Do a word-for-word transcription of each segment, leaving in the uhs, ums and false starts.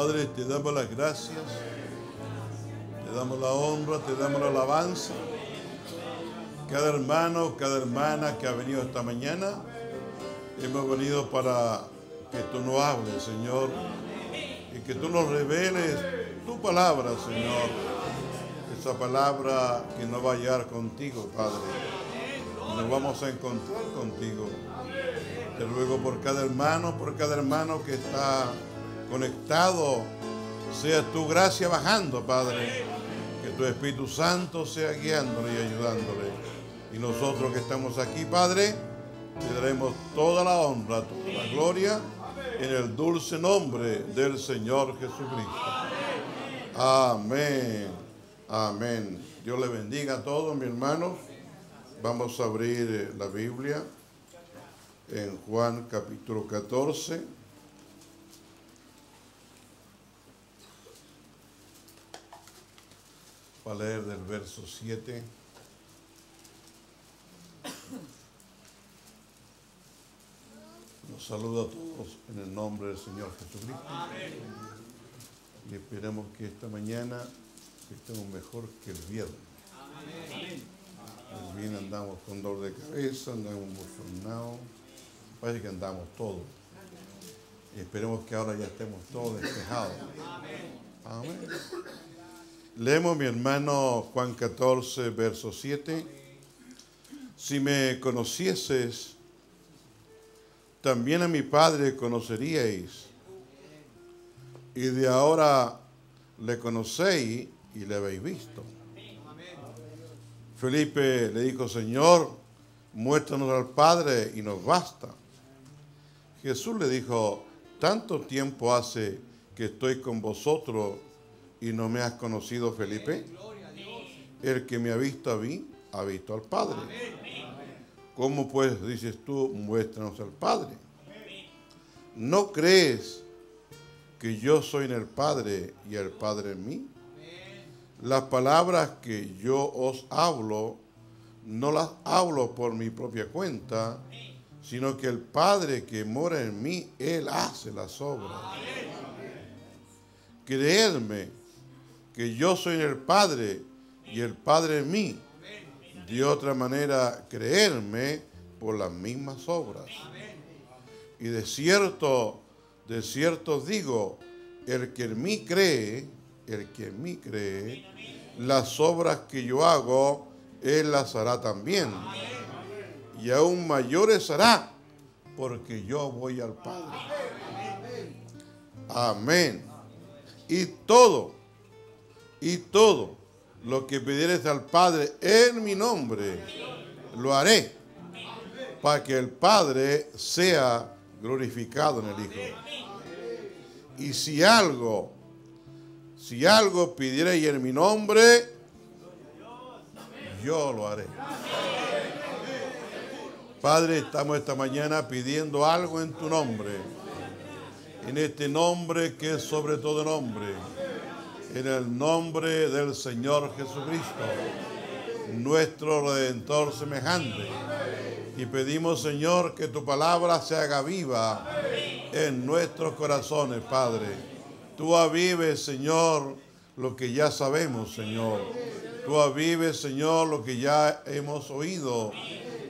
Padre, te damos las gracias, te damos la honra, te damos la alabanza. Cada hermano, cada hermana que ha venido esta mañana, hemos venido para que tú nos hables, Señor, y que tú nos reveles tu palabra, Señor, esa palabra que nos va a llevar contigo, Padre. Nos vamos a encontrar contigo. Te ruego por cada hermano, por cada hermano que está conectado, sea tu gracia bajando, Padre, que tu Espíritu Santo sea guiándole y ayudándole. Y nosotros que estamos aquí, Padre, te daremos toda la honra, toda la gloria, en el dulce nombre del Señor Jesucristo. Amén. Amén. Dios le bendiga a todos, mis hermanos. Vamos a abrir la Biblia en Juan capítulo catorce. A leer del verso siete. Nos saluda a todos en el nombre del Señor Jesucristo. Y esperamos que esta mañana estemos mejor que el viernes. El viernes andamos con dolor de cabeza, andamos emocionados, parece que andamos todos. Y esperemos que ahora ya estemos todos despejados. Amén. Leemos, mi hermano, Juan catorce, verso siete. Si me conocieses, también a mi Padre conoceríais. Y de ahora le conocéis y le habéis visto. Felipe le dijo, Señor, muéstranos al Padre y nos basta. Jesús le dijo, tanto tiempo hace que estoy con vosotros ¿y no me has conocido, Felipe? El que me ha visto a mí, ha visto al Padre. ¿Cómo pues dices tú, muéstranos al Padre? ¿No crees que yo soy en el Padre y el Padre en mí? Las palabras que yo os hablo, no las hablo por mi propia cuenta, sino que el Padre que mora en mí, Él hace las obras. Creedme que yo soy en el Padre y el Padre en mí. De otra manera, creerme por las mismas obras. Y de cierto, de cierto digo, el que en mí cree, el que en mí cree, las obras que yo hago, él las hará también. Y aún mayores hará, porque yo voy al Padre. Amén. Y todo, y todo lo que pidieres al Padre en mi nombre, lo haré, para que el Padre sea glorificado en el Hijo. Y si algo, si algo pidiereis en mi nombre, yo lo haré. Padre, estamos esta mañana pidiendo algo en tu nombre. En este nombre que es sobre todo nombre, en el nombre del Señor Jesucristo, nuestro Redentor semejante. Y pedimos, Señor, que tu palabra se haga viva en nuestros corazones, Padre. Tú avives, Señor, lo que ya sabemos, Señor. Tú avives, Señor, lo que ya hemos oído.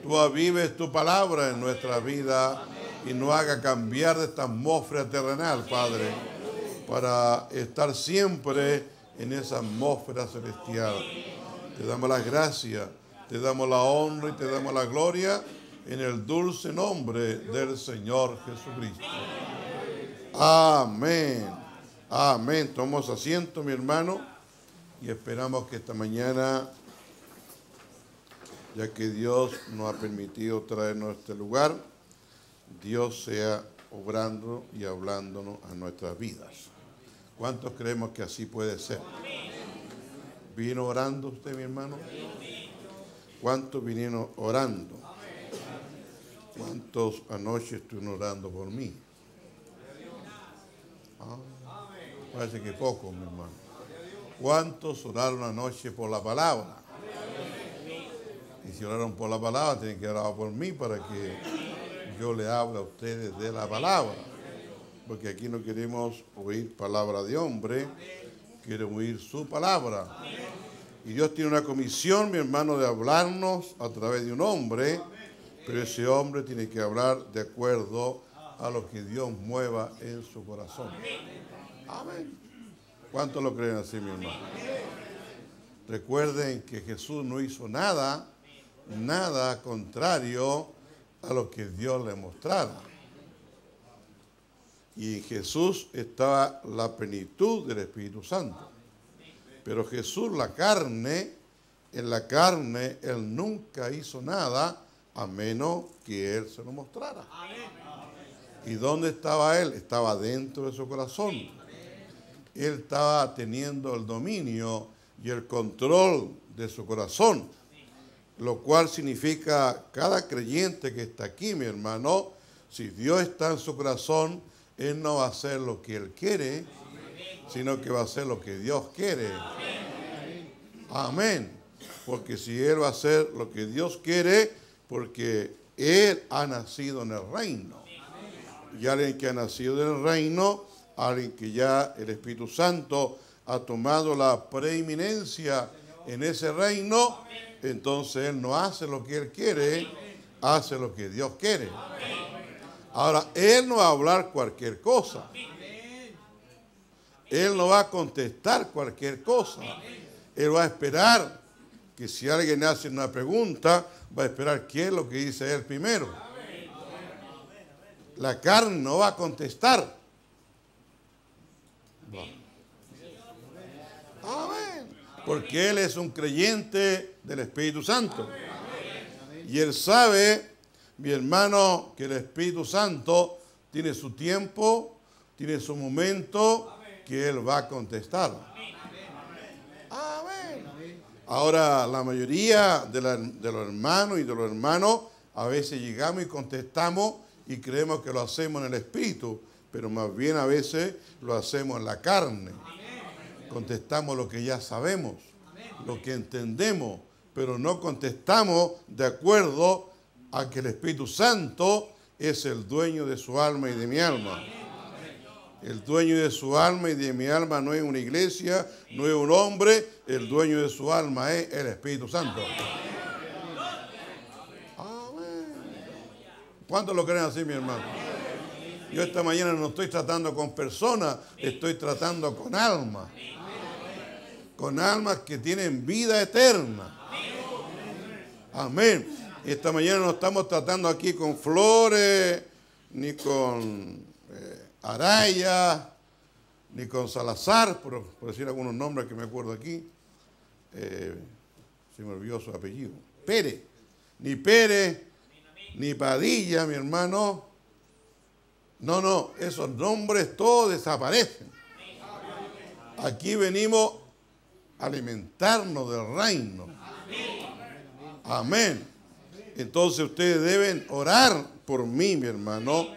Tú avives tu palabra en nuestra vida y nos haga cambiar de esta atmósfera terrenal, Padre, para estar siempre en esa atmósfera celestial. Te damos las gracias, te damos la honra y te damos la gloria en el dulce nombre del Señor Jesucristo. Amén. Amén. Tomamos asiento, mi hermano, y esperamos que esta mañana, ya que Dios nos ha permitido traernos a este lugar, Dios sea obrando y hablándonos a nuestras vidas. ¿Cuántos creemos que así puede ser? ¿Vino orando usted, mi hermano? ¿Cuántos vinieron orando? ¿Cuántos anoche estuvieron orando por mí? Ah, parece que pocos, mi hermano. ¿Cuántos oraron anoche por la palabra? Y si oraron por la palabra, tienen que orar por mí para que yo le hablo a ustedes de la palabra. porque aquí no queremos oír palabra de hombre, queremos oír su palabra. Amén. Y Dios tiene una comisión, mi hermano, de hablarnos a través de un hombre, amén, pero ese hombre tiene que hablar de acuerdo a lo que Dios mueva en su corazón. Amén. Amén. ¿Cuántos lo creen así, mi hermano? Recuerden que Jesús no hizo nada, nada contrario a lo que Dios le mostrara. Y en Jesús estaba la plenitud del Espíritu Santo. Pero Jesús, la carne, en la carne, Él nunca hizo nada a menos que Él se lo mostrara. ¿Y dónde estaba Él? Estaba dentro de su corazón. Él estaba teniendo el dominio y el control de su corazón, lo cual significa cada creyente que está aquí, mi hermano, si Dios está en su corazón, Él no va a hacer lo que Él quiere, sino que va a hacer lo que Dios quiere. Amén. Porque si Él va a hacer lo que Dios quiere, porque Él ha nacido en el reino. Y alguien que ha nacido en el reino, alguien que ya el Espíritu Santo ha tomado la preeminencia en ese reino, entonces Él no hace lo que Él quiere, hace lo que Dios quiere. Ahora, Él no va a hablar cualquier cosa. Él no va a contestar cualquier cosa. Él va a esperar que si alguien hace una pregunta, va a esperar qué es lo que dice Él primero. La carne no va a contestar. No. Amén. Porque Él es un creyente del Espíritu Santo. Y Él sabe, mi hermano, que el Espíritu Santo tiene su tiempo, tiene su momento, que Él va a contestar. Amén. Ahora, la mayoría de, la, de los hermanos y de los hermanos, a veces llegamos y contestamos y creemos que lo hacemos en el Espíritu, pero más bien a veces lo hacemos en la carne. Contestamos lo que ya sabemos, lo que entendemos, pero no contestamos de acuerdo a que el Espíritu Santo es el dueño de su alma y de mi alma. El dueño de su alma y de mi alma no es una iglesia, no es un hombre, el dueño de su alma es el Espíritu Santo. Amén. ¿Cuántos lo creen así, mi hermano? Yo esta mañana no estoy tratando con personas, estoy tratando con almas. Con almas que tienen vida eterna. Amén. Esta mañana no estamos tratando aquí con flores, ni con eh, Araya, ni con Salazar, por, por decir algunos nombres que me acuerdo aquí. Eh, se me olvidó su apellido. Pérez. Ni Pérez, ni Padilla, mi hermano. No, no, esos nombres todos desaparecen. Aquí venimos a alimentarnos del reino. Amén. Entonces ustedes deben orar por mí, mi hermano.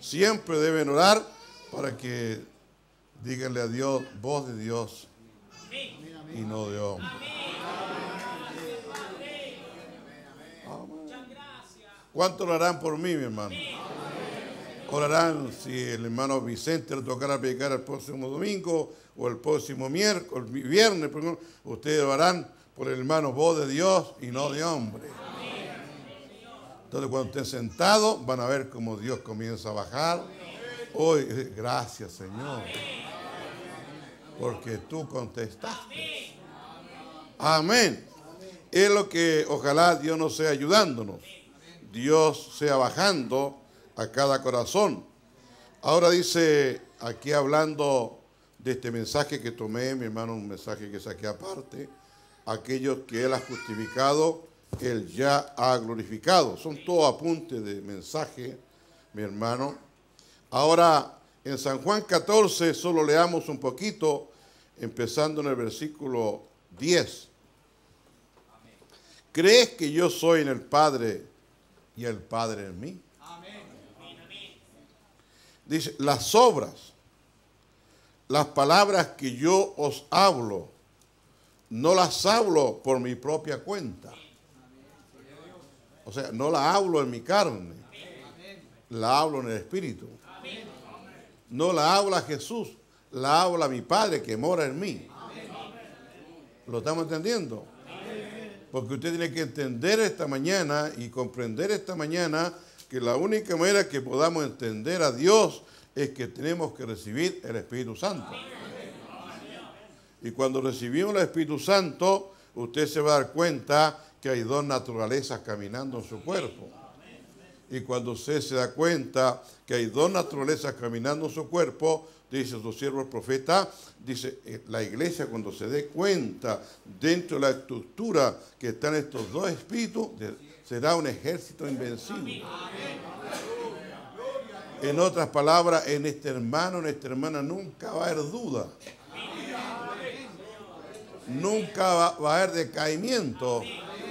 Siempre deben orar para que díganle a Dios, voz de Dios y no de hombre. ¿Cuánto lo harán por mí, mi hermano? Orarán si el hermano Vicente le tocará predicar el próximo domingo o el próximo miércoles, viernes, perdón, ustedes orarán por el hermano, voz de Dios y no de hombre. Entonces cuando estén sentados van a ver cómo Dios comienza a bajar. Hoy, gracias Señor, porque tú contestaste. Amén. Es lo que ojalá Dios nos sea ayudándonos, Dios sea bajando a cada corazón. Ahora dice, aquí hablando de este mensaje que tomé, mi hermano, un mensaje que saqué aparte, aquellos que Él ha justificado, Él ya ha glorificado. Son todos apuntes de mensaje, mi hermano. Ahora, en San Juan catorce, solo leamos un poquito, empezando en el versículo diez. ¿Crees que yo soy en el Padre y el Padre en mí? Dice, las obras, las palabras que yo os hablo, no las hablo por mi propia cuenta. O sea, no la hablo en mi carne, la hablo en el Espíritu. No la habla Jesús, la habla mi Padre que mora en mí. Amén. ¿Lo estamos entendiendo? Amén. Porque usted tiene que entender esta mañana y comprender esta mañana que la única manera que podamos entender a Dios es que tenemos que recibir el Espíritu Santo. Amén. Y cuando recibimos el Espíritu Santo, usted se va a dar cuenta que hay dos naturalezas caminando en su cuerpo. Y cuando usted se da cuenta que hay dos naturalezas caminando en su cuerpo, dice su siervo el profeta, dice, la iglesia cuando se dé cuenta dentro de la estructura que están estos dos espíritus, será un ejército invencible. En otras palabras, en este hermano, en esta hermana nunca va a haber duda. Nunca va, va a haber decaimiento,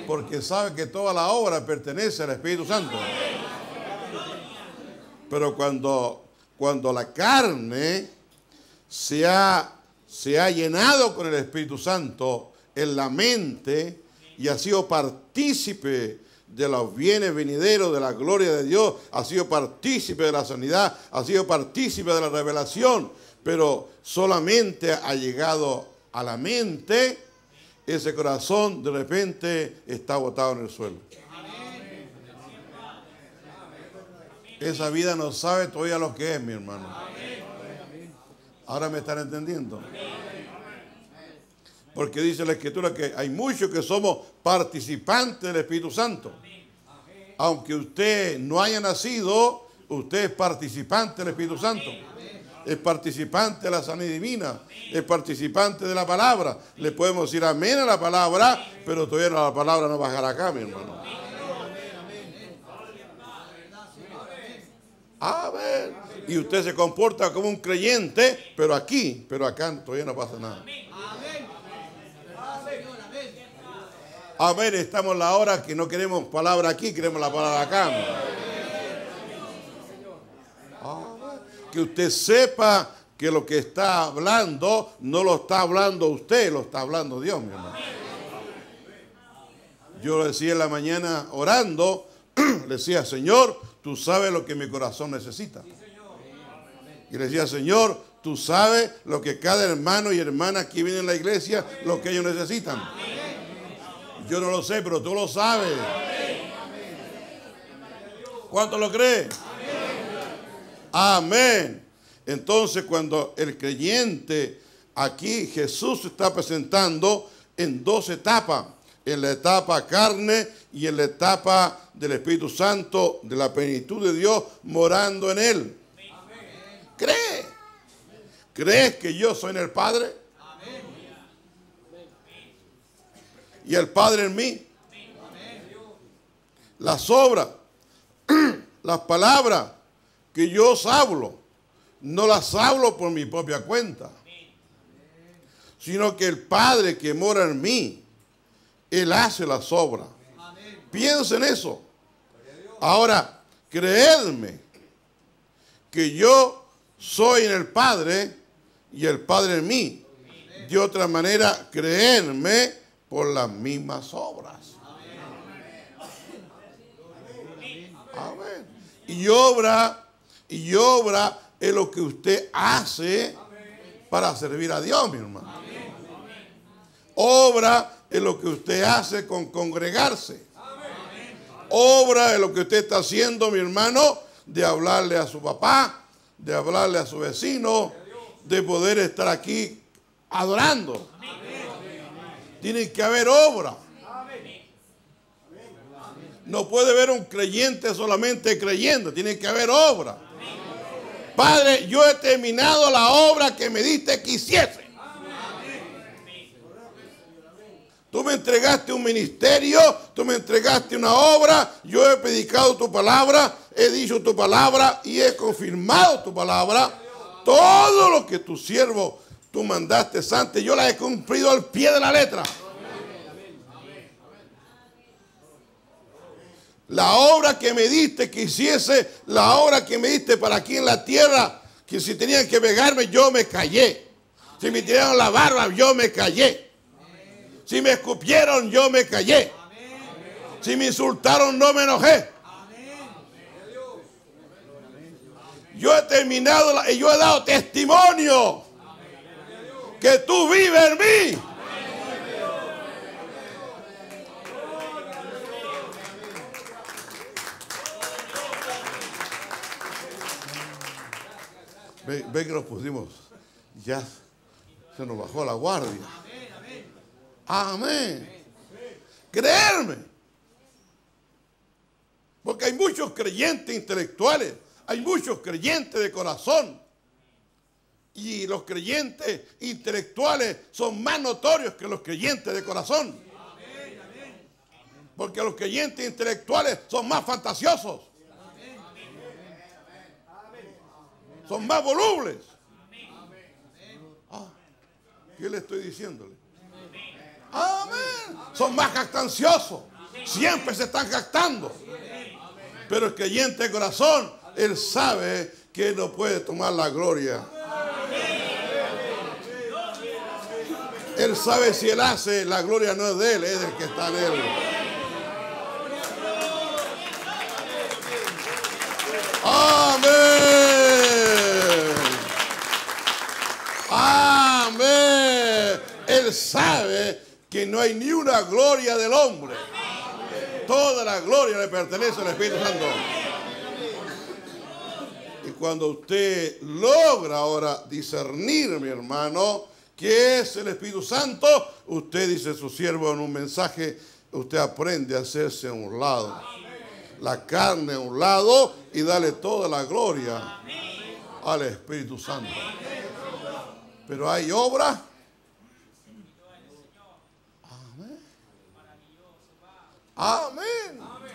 porque sabe que toda la obra pertenece al Espíritu Santo. Pero cuando, cuando la carne se ha, se ha llenado con el Espíritu Santo en la mente y ha sido partícipe de los bienes venideros, de la gloria de Dios, ha sido partícipe de la sanidad, ha sido partícipe de la revelación, pero solamente ha llegado a la mente, ese corazón de repente está botado en el suelo. Amén. Esa vida no sabe todavía lo que es, mi hermano. Ahora me están entendiendo. Porque dice la Escritura que hay muchos que somos participantes del Espíritu Santo. Aunque usted no haya nacido, usted es participante del Espíritu Santo. Es participante de la sanidad divina, es participante de la palabra. Le podemos decir amén a la palabra, pero todavía la palabra no bajará acá, mi hermano. Amén. Y usted se comporta como un creyente, pero aquí, pero acá todavía no pasa nada. Amén. Estamos en la hora que no queremos palabra aquí, queremos la palabra acá. Amén. Que usted sepa que lo que está hablando no lo está hablando usted, lo está hablando Dios, mi hermano. Yo lo decía en la mañana orando, le decía, Señor, tú sabes lo que mi corazón necesita. Y le decía, Señor, tú sabes lo que cada hermano y hermana que viene a la iglesia, lo que ellos necesitan. Yo no lo sé, pero tú lo sabes. ¿Cuánto lo cree? Amén. Entonces cuando el creyente, aquí Jesús se está presentando en dos etapas, en la etapa carne y en la etapa del Espíritu Santo, de la plenitud de Dios morando en él. Amén. ¿Cree? ¿Crees que yo soy en el Padre? Amén. Y el Padre en mí. Amén. Las obras, las palabras que yo os hablo, no las hablo por mi propia cuenta, sino que el Padre que mora en mí, Él hace las obras. Piensen en eso. Ahora, creedme que yo soy en el Padre y el Padre en mí. De otra manera, creedme por las mismas obras. Amén. Y obra... Y obra es lo que usted hace para servir a Dios, mi hermano. Obra es lo que usted hace con congregarse. Obra es lo que usted está haciendo, mi hermano, de hablarle a su papá, de hablarle a su vecino, de poder estar aquí adorando. Tiene que haber obra. No puede haber un creyente solamente creyendo, tiene que haber obra. Padre, yo he terminado la obra que me diste que hiciese. Tú me entregaste un ministerio, tú me entregaste una obra, yo he predicado tu palabra, he dicho tu palabra y he confirmado tu palabra. Todo lo que tu siervo, tú mandaste antes, yo la he cumplido al pie de la letra. La obra que me diste que hiciese, la obra que me diste para aquí en la tierra, que si tenían que pegarme, yo me callé. Si me tiraron la barba, yo me callé. Si me escupieron, yo me callé. Si me insultaron, no me enojé. Yo he terminado la, y yo he dado testimonio que tú vives en mí. Ve, ve que nos pusimos, ya se nos bajó la guardia. Amén. Creerme. Porque hay muchos creyentes intelectuales, hay muchos creyentes de corazón. Y los creyentes intelectuales son más notorios que los creyentes de corazón. Porque los creyentes intelectuales son más fantasiosos. Son más volubles. Ah, ¿qué le estoy diciéndole? Amén. Son más jactanciosos. Siempre se están jactando. Pero el creyente de corazón, él sabe que él no puede tomar la gloria. Él sabe si él hace, la gloria no es de él, es del que está en él. Amén. Amén. Él sabe que no hay ni una gloria del hombre. Toda la gloria le pertenece al Espíritu Santo. Y cuando usted logra ahora discernir, mi hermano, que es el Espíritu Santo, usted dice su siervo en un mensaje, usted aprende a hacerse a un lado. La carne a un lado y darle toda la gloria al Espíritu Santo. Pero hay obras. Amén. Amén.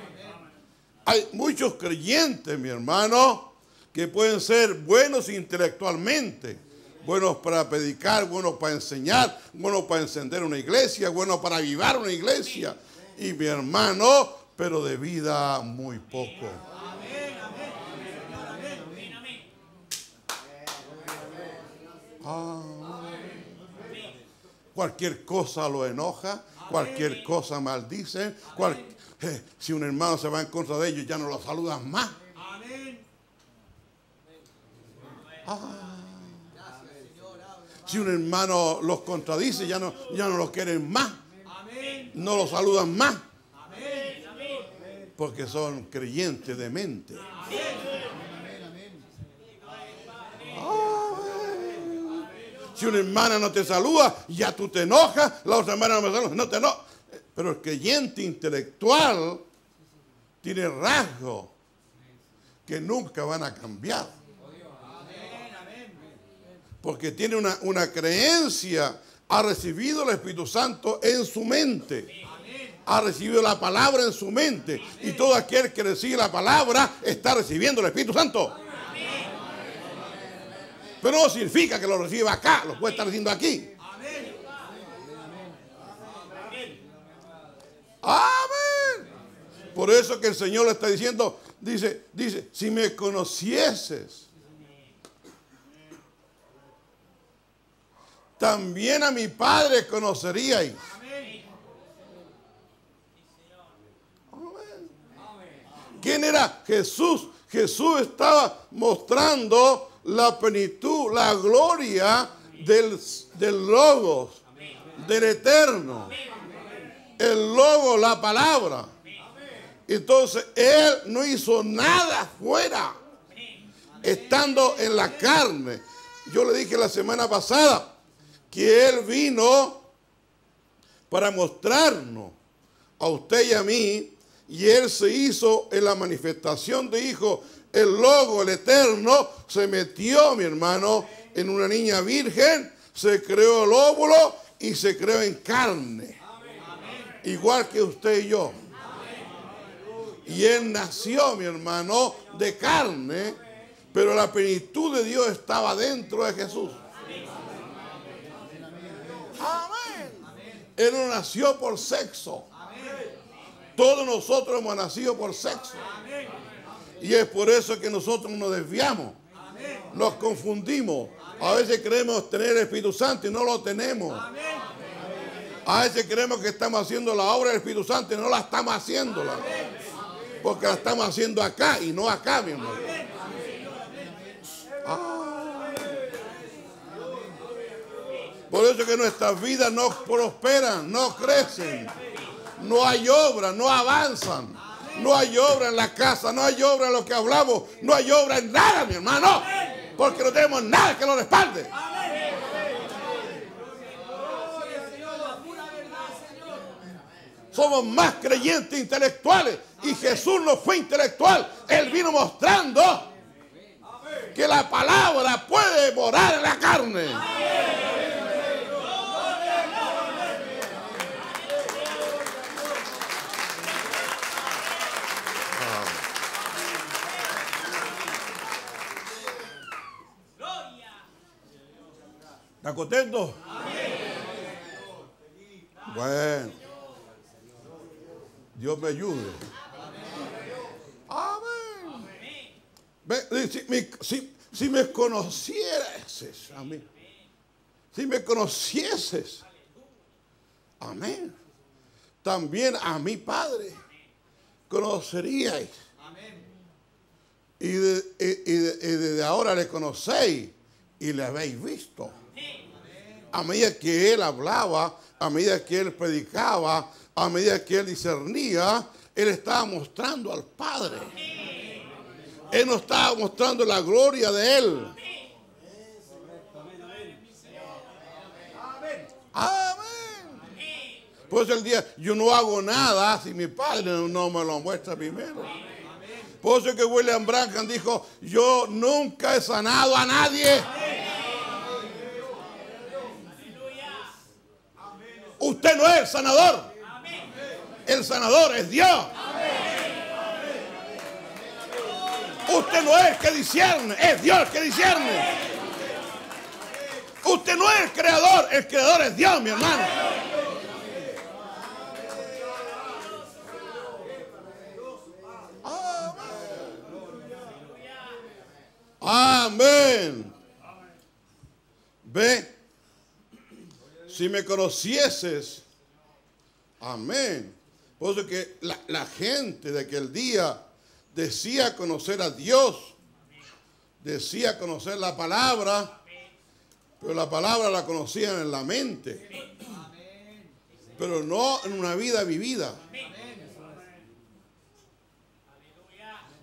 Hay muchos creyentes, mi hermano, que pueden ser buenos intelectualmente. Buenos para predicar, buenos para enseñar, buenos para encender una iglesia, buenos para avivar una iglesia. Y mi hermano, pero de vida muy poco. Amén, amén, amén. Cualquier cosa lo enoja, cualquier cosa maldice. Cual, eh, si un hermano se va en contra de ellos, ya no lo saludan más. Ah. Si un hermano los contradice, ya no, ya no los quieren más. No los saludan más. Porque son creyentes de mente. Ay. Si una hermana no te saluda, ya tú te enojas. La otra hermana no me saluda, no te enojas. Pero el creyente intelectual tiene rasgos que nunca van a cambiar. Porque tiene una, una creencia, ha recibido el Espíritu Santo en su mente. Ha recibido la palabra en su mente. Y todo aquel que recibe la palabra está recibiendo el Espíritu Santo. Pero no significa que lo reciba acá, lo puede estar recibiendo aquí. Amén. Por eso que el Señor le está diciendo, dice, dice, si me conocieses, también a mi Padre conoceríais. ¿Quién era Jesús? Jesús estaba mostrando la plenitud, la gloria del, del Logos, del Eterno. El Logos, la palabra. Entonces, Él no hizo nada afuera, estando en la carne. Yo le dije la semana pasada que Él vino para mostrarnos a usted y a mí, y Él se hizo en la manifestación de Hijo, el Logo, el Eterno, se metió, mi hermano, en una niña virgen, se creó el óvulo y se creó en carne, igual que usted y yo. Y Él nació, mi hermano, de carne, pero la plenitud de Dios estaba dentro de Jesús. Amén. Él no nació por sexo. Todos nosotros hemos nacido por sexo. Y es por eso que nosotros nos desviamos. Nos confundimos. A veces creemos tener el Espíritu Santo y no lo tenemos. A veces creemos que estamos haciendo la obra del Espíritu Santo y no la estamos haciendo. Porque la estamos haciendo acá y no acá, mi hermano. Por eso es que nuestras vidas no prosperan, no crecen. No hay obra, no avanzan. No hay obra en la casa, no hay obra en lo que hablamos. No hay obra en nada, mi hermano. Porque no tenemos nada que lo respalde. Somos más creyentes intelectuales. Y Jesús no fue intelectual. Él vino mostrando que la palabra puede morar en la carne. ¿Está contento? Amén. Bueno, Dios me ayude. Amén. Amén. Si, me, si, si me conocieses, amén. Si me conocieses, amén. También a mi Padre conoceríais. Y, de, y, y, de, y desde ahora le conocéis y le habéis visto. A medida que él hablaba, a medida que él predicaba, a medida que él discernía, él estaba mostrando al Padre. Él no estaba mostrando la gloria de él. Amén. Por eso el día, yo no hago nada si mi Padre no me lo muestra primero. Por eso que William Branham dijo, yo nunca he sanado a nadie. Usted no es el sanador. Amén. El sanador es Dios. Amén. Usted no es el que discierne, es Dios el que discierne. Amén. Usted no es el creador, el creador es Dios, mi hermano. Amén. Amén. Ve. Si me conocieses, amén. Por eso que la, la gente de aquel día decía conocer a Dios, decía conocer la palabra, pero la palabra la conocían en la mente, pero no en una vida vivida.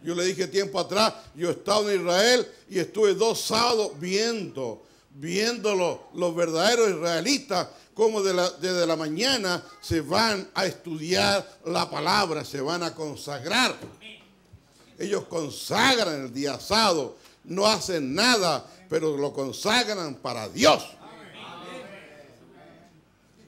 Yo le dije tiempo atrás, yo estaba en Israel y estuve dos sábados viendo viéndolo los verdaderos israelitas, como de la, desde la mañana se van a estudiar la palabra, se van a consagrar. Ellos consagran el día sábado, no hacen nada, pero lo consagran para Dios.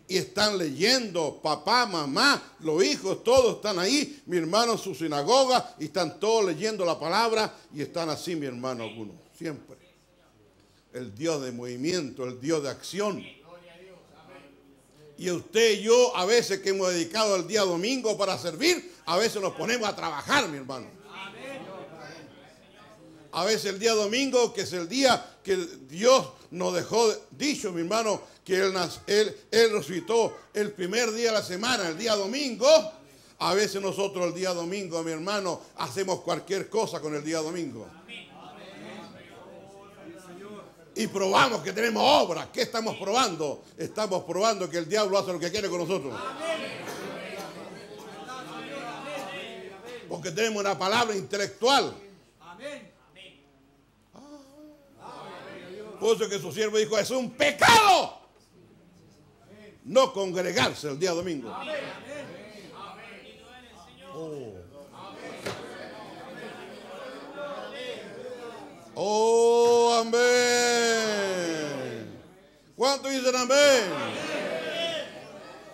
Y están leyendo, papá, mamá, los hijos, todos están ahí, mi hermano en su sinagoga, y están todos leyendo la palabra, y están así, mi hermano, algunos, siempre. El Dios de movimiento, el Dios de acción. Y usted y yo, a veces que hemos dedicado el día domingo para servir, a veces nos ponemos a trabajar, mi hermano. A veces el día domingo, que es el día que Dios nos dejó dicho, mi hermano, que Él, él, él resucitó el primer día de la semana, el día domingo. A veces nosotros el día domingo, mi hermano, hacemos cualquier cosa con el día domingo. Y probamos que tenemos obra. ¿Qué estamos probando? Estamos probando que el diablo hace lo que quiere con nosotros. Porque tenemos una palabra intelectual. Por eso que su siervo dijo, es un pecado no congregarse el día domingo. Oh. Oh, amén. ¿Cuántos dicen amén?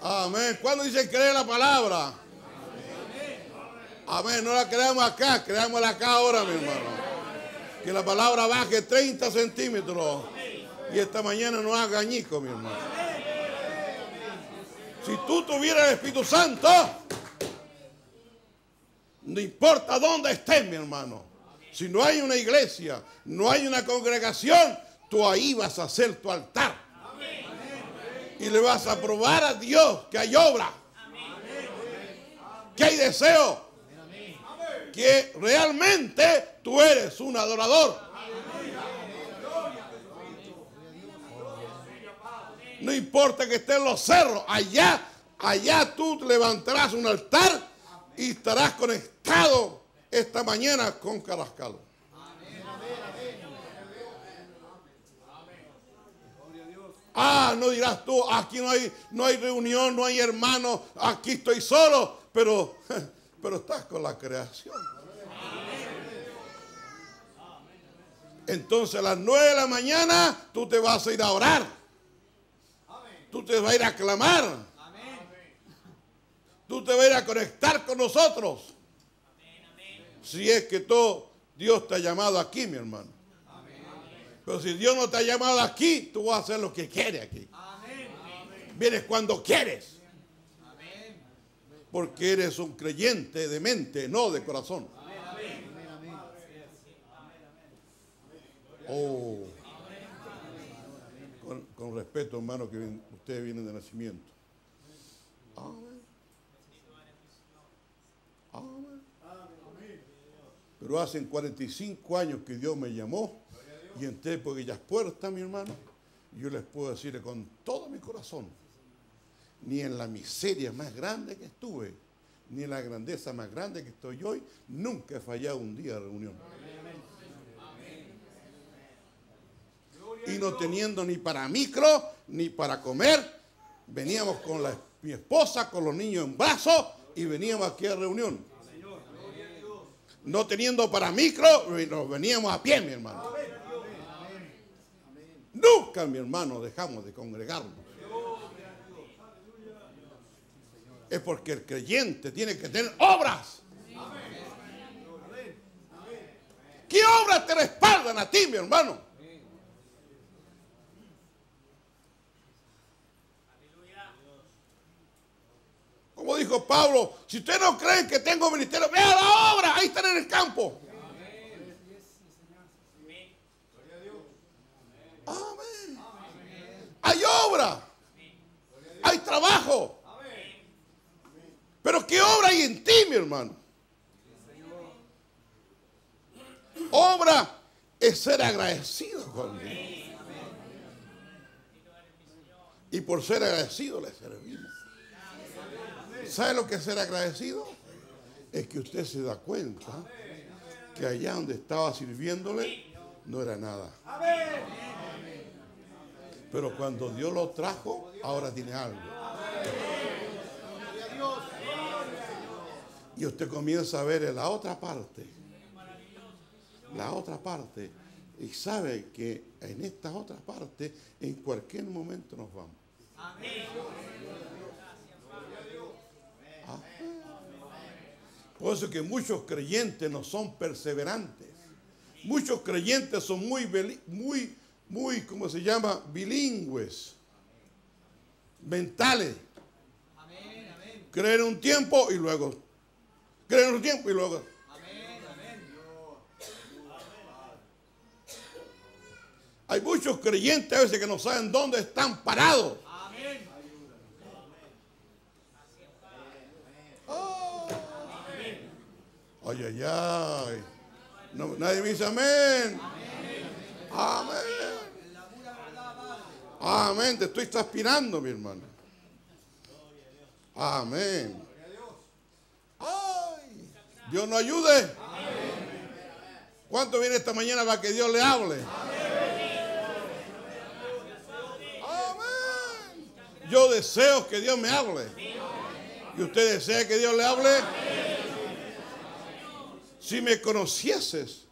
Amén. ¿Cuántos dicen creer la palabra? Amén. No la creamos acá, creámosla acá ahora, mi hermano. Que la palabra baje treinta centímetros y esta mañana no haga añico, mi hermano. Si tú tuvieras el Espíritu Santo, no importa dónde estés, mi hermano. Si no hay una iglesia, no hay una congregación, tú ahí vas a hacer tu altar. Amén. Y le vas a probar a Dios que hay obra. Amén. Que hay deseo. Amén. Que realmente tú eres un adorador. Amén. No importa que estén los cerros, allá, allá tú levantarás un altar y estarás conectado esta mañana con Carrascal. Ah, no dirás tú, aquí no hay, no hay reunión, no hay hermanos, aquí estoy solo, pero, pero estás con la creación. Entonces a las nueve de la mañana tú te vas a ir a orar, tú te vas a ir a clamar, tú te vas a ir a conectar con nosotros. Si es que todo Dios te ha llamado aquí, mi hermano. Pero si Dios no te ha llamado aquí, tú vas a hacer lo que quieres aquí. Amén. Vienes cuando quieres. Amén. Porque eres un creyente de mente, no de corazón. Amén. Oh. Con, con respeto, hermano, que ustedes vienen de nacimiento. Amén. Amén. Pero hace cuarenta y cinco años que Dios me llamó. Y entré por aquellas puertas, mi hermano. Yo les puedo decir con todo mi corazón, ni en la miseria más grande que estuve, ni en la grandeza más grande que estoy hoy, nunca he fallado un día de reunión. Y no teniendo ni para micro, ni para comer, veníamos con la, mi esposa, con los niños en brazos, y veníamos aquí a reunión. No teniendo para micro, nos veníamos a pie, mi hermano. Nunca, mi hermano, dejamos de congregarnos. Es porque el creyente tiene que tener obras. ¿Qué obras te respaldan a ti, mi hermano? Como dijo Pablo, si usted no cree que tengo ministerio, vea la obra, ahí están en el campo. Amén. Hay obra, hay trabajo. Pero ¿qué obra hay en ti, mi hermano? Obra es ser agradecido con Dios. Y por ser agradecido le servimos. ¿Sabe lo que es ser agradecido? Es que usted se da cuenta que allá donde estaba sirviéndole no era nada. Pero cuando Dios lo trajo, ahora tiene algo. Y usted comienza a ver en la otra parte. La otra parte. Y sabe que en esta otra parte, en cualquier momento nos vamos. Ajá. Por eso que muchos creyentes no son perseverantes. Muchos creyentes son muy, muy, muy, ¿cómo se llama? Bilingües, mentales. Amén, amén. Creen un tiempo y luego. Creen un tiempo y luego. Amén, amén. Hay muchos creyentes a veces que no saben dónde están parados. Amén. Oh. Amén. Ay, ay, ay. No, nadie me dice amén. Amén. Amén. Amén. Te estoy transpirando, mi hermano. Amén. Ay, Dios nos ayude. Amén. ¿Cuánto viene esta mañana para que Dios le hable? Amén. Yo deseo que Dios me hable. ¿Y usted desea que Dios le hable? Si me conocieses,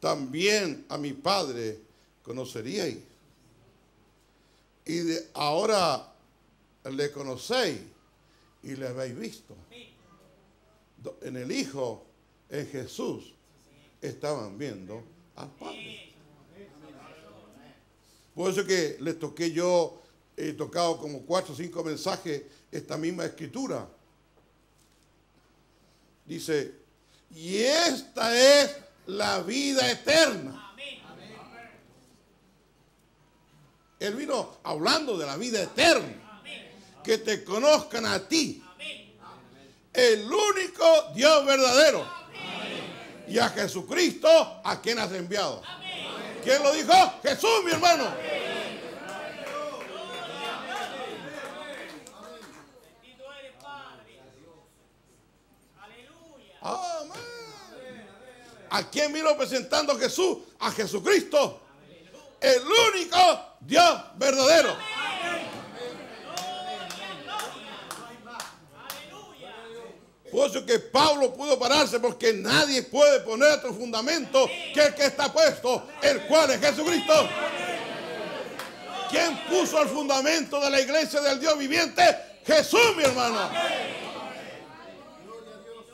también a mi Padre conoceríais. Y de ahora le conocéis y le habéis visto. En el Hijo, en Jesús, estaban viendo al Padre. Por eso que les toqué yo, he tocado como cuatro o cinco mensajes esta misma escritura. Dice, y esta es la vida eterna. Amén. Él vino hablando de la vida eterna. Amén. Que te conozcan a ti. Amén. El único Dios verdadero. Amén. Y a Jesucristo a quien has enviado. Amén. ¿Quién lo dijo? Jesús, mi hermano. Amén. Amén. ¿A quién vino presentando Jesús? A Jesucristo, el único Dios verdadero. Por eso que Pablo pudo pararse, porque nadie puede poner otro fundamento que el que está puesto, el cual es Jesucristo. ¿Quién puso el fundamento de la iglesia del Dios viviente? Jesús, mi hermano.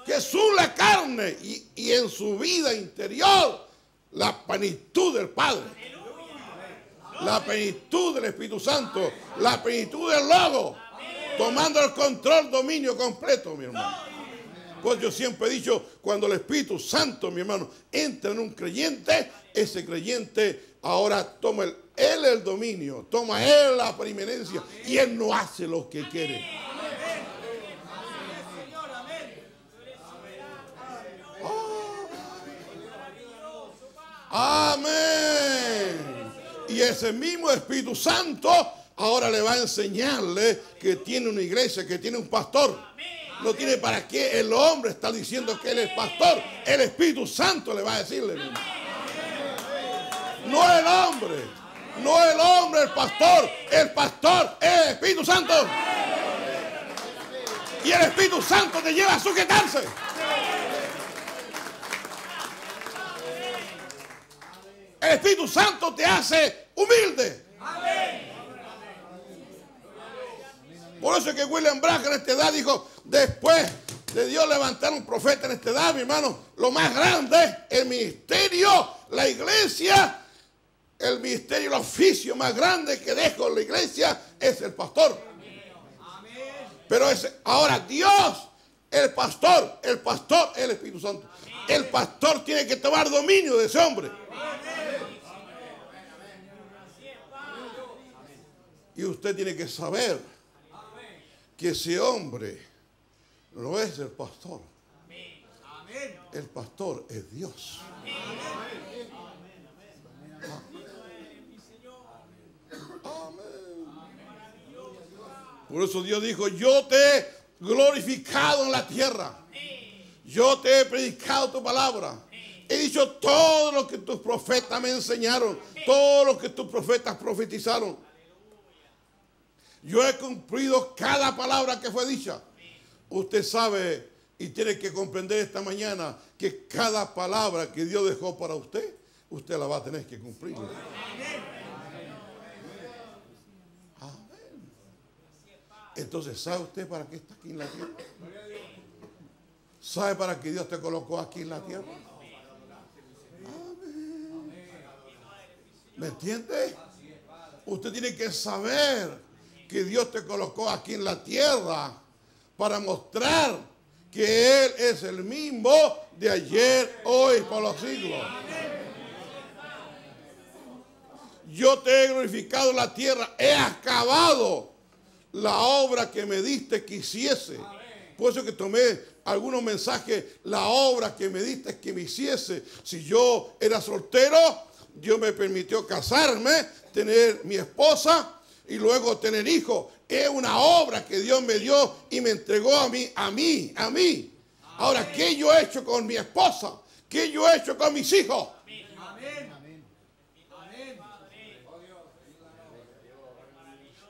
Jesús, la carne y, y en su vida interior la plenitud del Padre, la plenitud del Espíritu Santo, la plenitud del Lobo, tomando el control, dominio completo, mi hermano. Pues yo siempre he dicho, cuando el Espíritu Santo, mi hermano, entra en un creyente, ese creyente ahora toma el, él el dominio, toma él la preeminencia y él no hace lo que quiere. Amén. Y ese mismo Espíritu Santo ahora le va a enseñarle que tiene una iglesia, que tiene un pastor. No tiene para qué el hombre está diciendo que él es pastor. El Espíritu Santo le va a decirle. No el hombre, no el hombre, el pastor. El pastor es el Espíritu Santo. Y el Espíritu Santo te lleva a sujetarse. El Espíritu Santo te hace humilde. Amén. Por eso es que William Branham en esta edad dijo, después de Dios levantar un profeta en esta edad, mi hermano, lo más grande, el ministerio, la iglesia, el ministerio, el oficio más grande que dejó la iglesia es el pastor. Pero es ahora Dios, el pastor, el pastor, el Espíritu Santo. El pastor tiene que tomar dominio de ese hombre. Y usted tiene que saber que ese hombre no es el pastor. El pastor es Dios. Por eso Dios dijo, yo te he glorificado en la tierra. Yo te he predicado tu palabra. He dicho todo lo que tus profetas me enseñaron. Todo lo que tus profetas profetizaron. Yo he cumplido cada palabra que fue dicha. Usted sabe y tiene que comprender esta mañana que cada palabra que Dios dejó para usted, usted la va a tener que cumplir. Amén. Entonces, ¿sabe usted para qué está aquí en la tierra? ¿Sabe para qué Dios te colocó aquí en la tierra? Amén. ¿Me entiende? Usted tiene que saber que Dios te colocó aquí en la tierra para mostrar que Él es el mismo de ayer, hoy, por los siglos. Yo te he glorificado en la tierra, he acabado la obra que me diste que hiciese. Por eso que tomé algunos mensajes, la obra que me diste que me hiciese. Si yo era soltero, Dios me permitió casarme, tener mi esposa, y luego tener hijos. Es una obra que Dios me dio y me entregó a mí, a mí, a mí. Ahora, ¿qué yo he hecho con mi esposa? ¿Qué yo he hecho con mis hijos? Amén. Amén.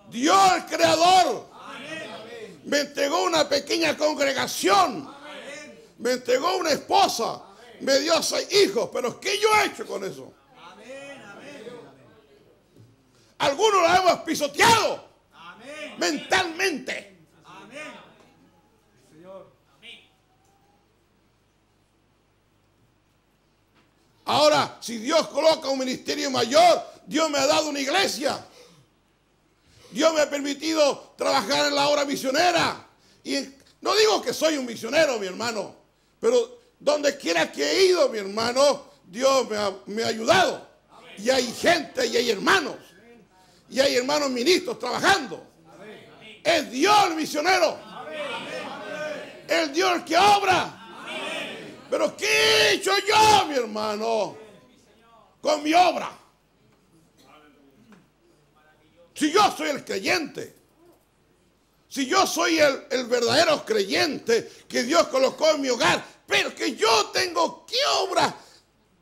Dios, el Creador, amén, me entregó una pequeña congregación. Amén. Me entregó una esposa. Amén. Me dio seis hijos. Pero ¿qué yo he hecho con eso? Algunos la hemos pisoteado. Amén. Mentalmente. Amén. Ahora, si Dios coloca un ministerio mayor, Dios me ha dado una iglesia. Dios me ha permitido trabajar en la obra misionera. Y no digo que soy un misionero, mi hermano, pero donde quiera que he ido, mi hermano, Dios me ha, me ha ayudado. Amén. Y hay gente y hay hermanos. Y hay hermanos ministros trabajando. Amén. Es Dios el misionero. Amén. Es Dios el que obra. Amén. Pero ¿qué he hecho yo, mi hermano, con mi obra? Si yo soy el creyente, si yo soy el, el verdadero creyente que Dios colocó en mi hogar, pero que yo tengo, ¿qué obra?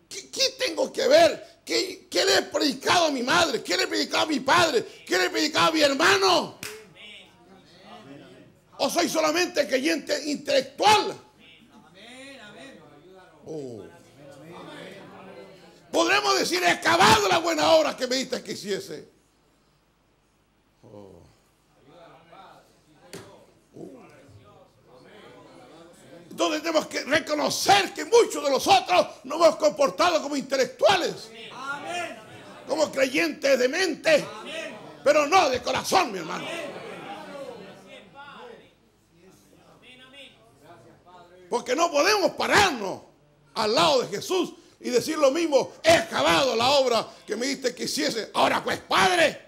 ¿Qué, qué tengo que ver? ¿Qué, ¿Qué le he predicado a mi madre? ¿Qué le he predicado a mi padre? ¿Qué le he predicado a mi hermano? ¿O soy solamente creyente intelectual? Oh. Podremos decir, he acabado la buena obra que me diste que hiciese. Oh. Uh. Entonces tenemos que reconocer que muchos de nosotros nos hemos comportado como intelectuales, como creyentes de mente, pero no de corazón, mi hermano. Porque no podemos pararnos al lado de Jesús y decir lo mismo, he acabado la obra que me diste que hiciese. Ahora pues, Padre.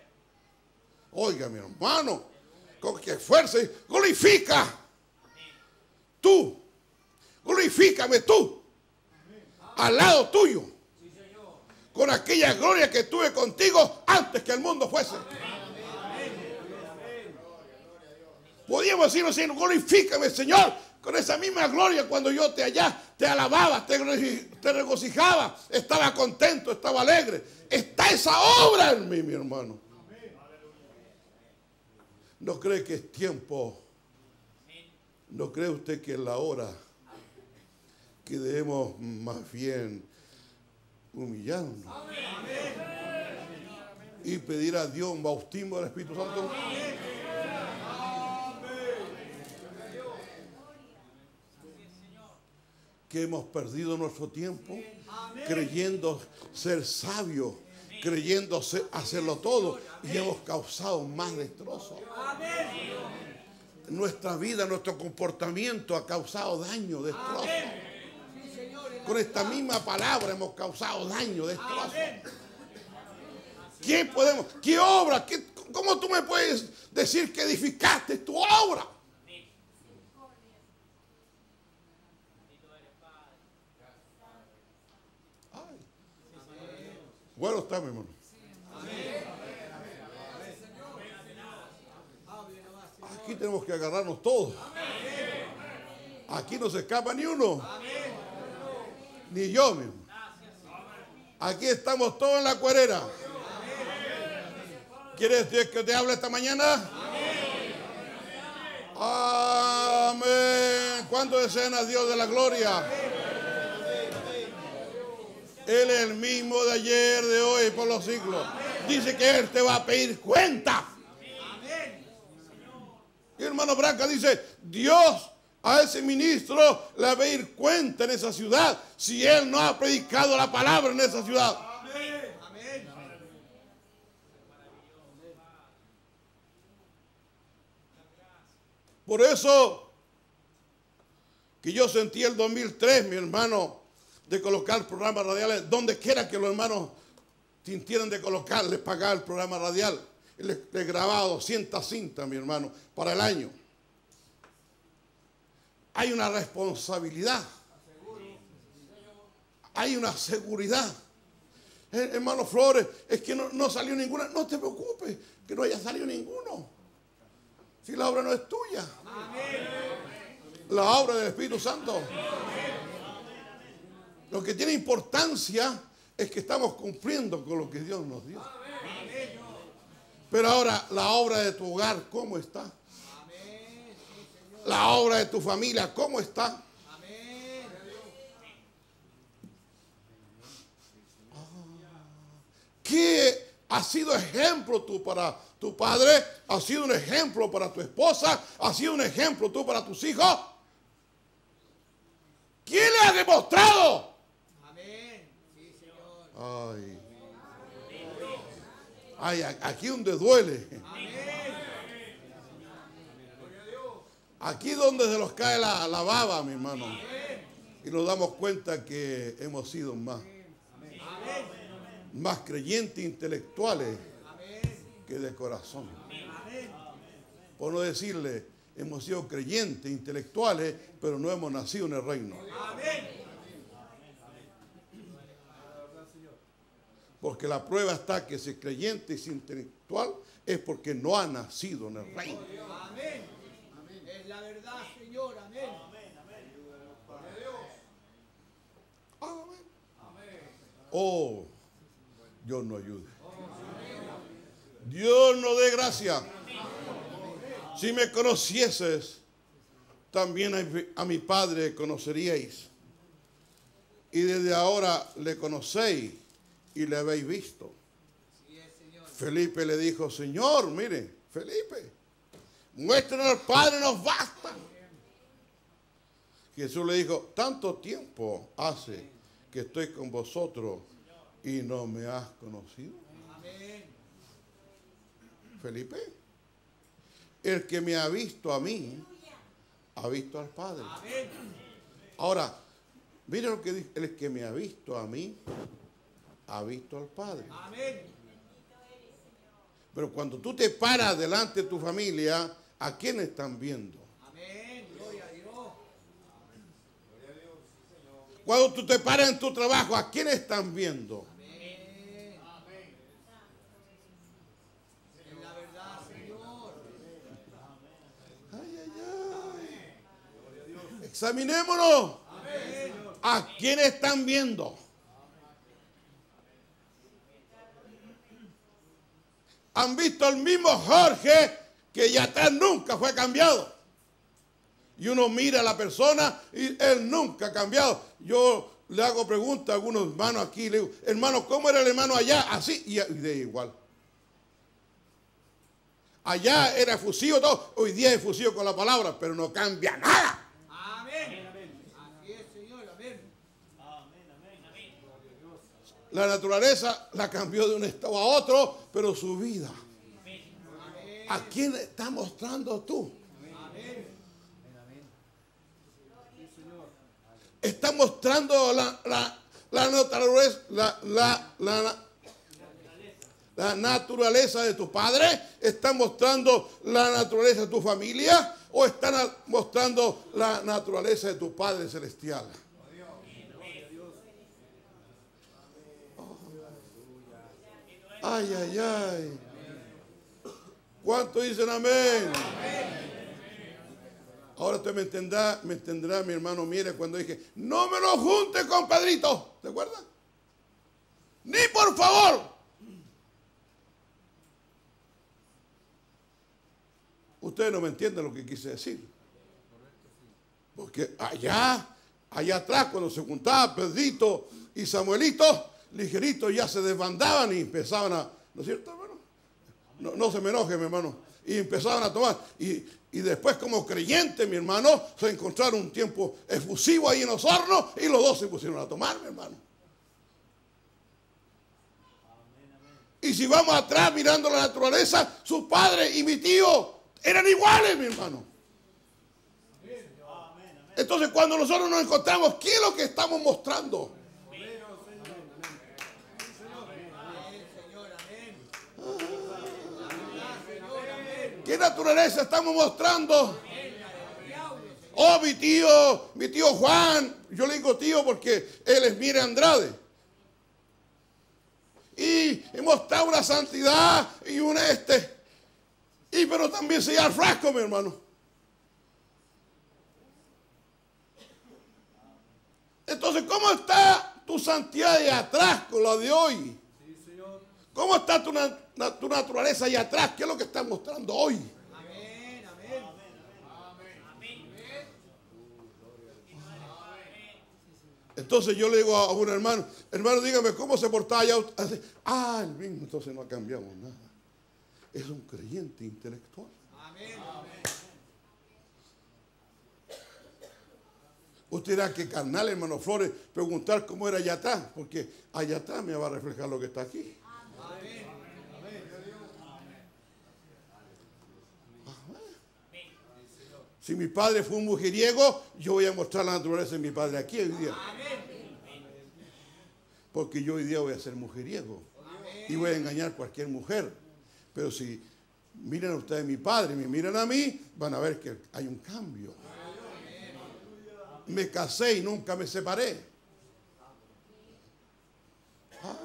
Oiga, mi hermano, con que fuerza, glorifica tú, glorifícame tú, al lado tuyo, con aquella gloria que tuve contigo antes que el mundo fuese. Podíamos decirlo así, glorifícame, Señor, con esa misma gloria cuando yo te hallaba, te alababa, te, te regocijaba, estaba contento, estaba alegre. Está esa obra en mí, mi hermano. ¿No cree que es tiempo? ¿No cree usted que es la hora que debemos más bien humillarnos y pedir a Dios un bautismo del Espíritu Santo? Que hemos perdido nuestro tiempo creyendo ser sabios, creyendo ser, hacerlo todo, y hemos causado más destrozos. Nuestra vida, nuestro comportamiento ha causado daño, destrozos. Con esta misma palabra hemos causado daño, destrozos. ¿Qué podemos? ¿Qué obra? ¿Qué, ¿Cómo tú me puedes decir que edificaste tu obra? Bueno está, mi hermano. Aquí tenemos que agarrarnos todos. Aquí no se escapa ni uno. Ni yo mismo. Aquí estamos todos en la cuerera. ¿Quieres decir que te hable esta mañana? Amén. ¿Cuánto desean a Dios de la gloria? Él es el mismo de ayer, de hoy, por los siglos. Dice que Él te va a pedir cuenta. Y hermano Branca dice, Dios a ese ministro le va a pedir cuenta en esa ciudad si Él no ha predicado la palabra en esa ciudad. Por eso que yo sentí el dos mil tres, mi hermano, de colocar programas radiales donde quiera que los hermanos sintieran de colocar, les pagaba el programa radial. Les, les grababa doscientas cintas, mi hermano, para el año. Hay una responsabilidad. Hay una seguridad. Eh, hermano Flores, es que no, no salió ninguna. No te preocupes que no haya salido ninguno. Si la obra no es tuya. La obra del Espíritu Santo. Lo que tiene importancia es que estamos cumpliendo con lo que Dios nos dio. Pero ahora, la obra de tu hogar, ¿cómo está? La obra de tu familia, ¿cómo está? ¿Qué ha sido ejemplo tú para tu padre? ¿Ha sido un ejemplo para tu esposa? ¿Ha sido un ejemplo tú para tus hijos? ¿Quién le ha demostrado? Ay. Ay, aquí donde duele. Aquí donde se nos cae la, la baba, mi hermano. Y nos damos cuenta que hemos sido más, más creyentes intelectuales que de corazón. Por no decirle, hemos sido creyentes intelectuales, pero no hemos nacido en el reino. Porque la prueba está que si creyente es intelectual es porque no ha nacido en el reino. Amén. Es la verdad, Señor. Amén. Amén. Oh, Dios nos ayude. Dios nos dé gracia. Si me conocieses, también a mi Padre conoceríais. Y desde ahora le conocéis y le habéis visto. Felipe le dijo, Señor, mire, Felipe, muéstranos al Padre, nos basta. Jesús le dijo, tanto tiempo hace que estoy con vosotros y no me has conocido. Amén. Felipe, el que me ha visto a mí, ha visto al Padre. Amén. Ahora, mire lo que dice, el que me ha visto a mí, ha visto al Padre. Amén. Pero cuando tú te paras delante de tu familia, ¿a quién están viendo? Amén. Gloria a Dios. Cuando tú te paras en tu trabajo, ¿a quién están viendo? Amén. Amén. Es la verdad, Señor. Ay, ay, ay. Examinémonos. Amén. ¿A quién están viendo? Han visto al mismo Jorge que ya está, nunca fue cambiado. Y uno mira a la persona y él nunca ha cambiado. Yo le hago preguntas a algunos hermanos aquí. Le digo, hermano, ¿cómo era el hermano allá? Así y de igual. Allá era efusivo todo. Hoy día es efusivo con la palabra, pero no cambia nada. Amén. Así es, Señor. Amén. La naturaleza la cambió de un estado a otro, pero su vida. ¿A quién está mostrando tú? Está mostrando la, la, la, naturaleza, la, la, la, la naturaleza de tu padre. ¿Está mostrando la naturaleza de tu familia? ¿O está mostrando la naturaleza de tu Padre Celestial? Ay, ay, ay. ¿Cuánto dicen amén? Ahora usted me entenderá, me entenderá, mi hermano. Mire, cuando dije, no me lo junte con Pedrito. ¿Te acuerdas? Ni por favor. Ustedes no me entienden lo que quise decir. Porque allá, allá atrás, cuando se juntaba Pedrito y Samuelito, ligeritos ya se desbandaban y empezaban a, ¿no es cierto, hermano? No, no se me enoje, mi hermano. Y empezaban a tomar. Y, y después, como creyente, mi hermano, se encontraron un tiempo efusivo ahí en los hornos y los dos se pusieron a tomar, mi hermano. Y si vamos atrás mirando la naturaleza, su padre y mi tío eran iguales, mi hermano. Entonces, cuando nosotros nos encontramos, ¿qué es lo que estamos mostrando? ¿Qué naturaleza estamos mostrando? Oh, mi tío, mi tío Juan. Yo le digo tío porque él es Mire Andrade. Y mostraba una santidad y una este. Y pero también se lleva al frasco, mi hermano. Entonces, ¿cómo está tu santidad de atrás con la de hoy? ¿Cómo está tu, na tu naturaleza allá atrás? ¿Qué es lo que estás mostrando hoy? Amén, amén. Entonces yo le digo a un hermano, hermano, dígame, ¿cómo se portaba allá? Ah, el mismo, entonces no cambiamos nada. Es un creyente intelectual. Amén. Usted dirá que carnal, hermano Flores, preguntar cómo era allá atrás, porque allá atrás me va a reflejar lo que está aquí. Si mi padre fue un mujeriego, yo voy a mostrar la naturaleza de mi padre aquí hoy día. Porque yo hoy día voy a ser mujeriego y voy a engañar a cualquier mujer. Pero si miran a ustedes mi padre y me miran a mí, van a ver que hay un cambio. Me casé y nunca me separé. Ah.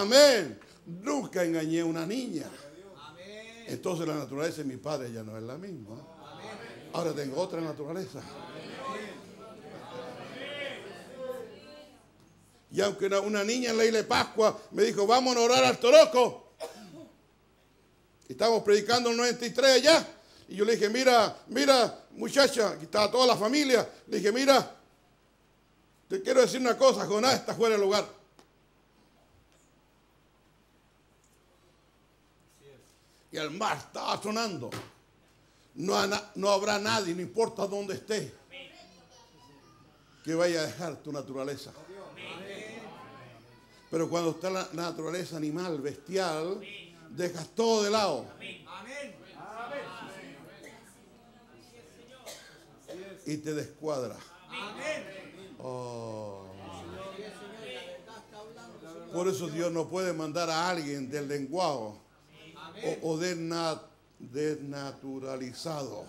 Amén. Nunca engañé a una niña. Entonces la naturaleza de mi padre ya no es la misma. Amén. Ahora tengo otra naturaleza. Amén. Y aunque una, una niña en la Isla de Pascua me dijo, vamos a orar al Toroco. Estábamos predicando en el noventa y tres allá. Y yo le dije, mira, mira, muchacha, que estaba toda la familia. Le dije, mira, te quiero decir una cosa, Jonás está fuera del lugar. Y el mar estaba sonando. No, no habrá nadie, no importa dónde esté, que vaya a dejar tu naturaleza. Pero cuando está la naturaleza animal, bestial, dejas todo de lado. Y te descuadra. Oh. Por eso Dios no puede mandar a alguien del lenguaje o, o desnat, desnaturalizado.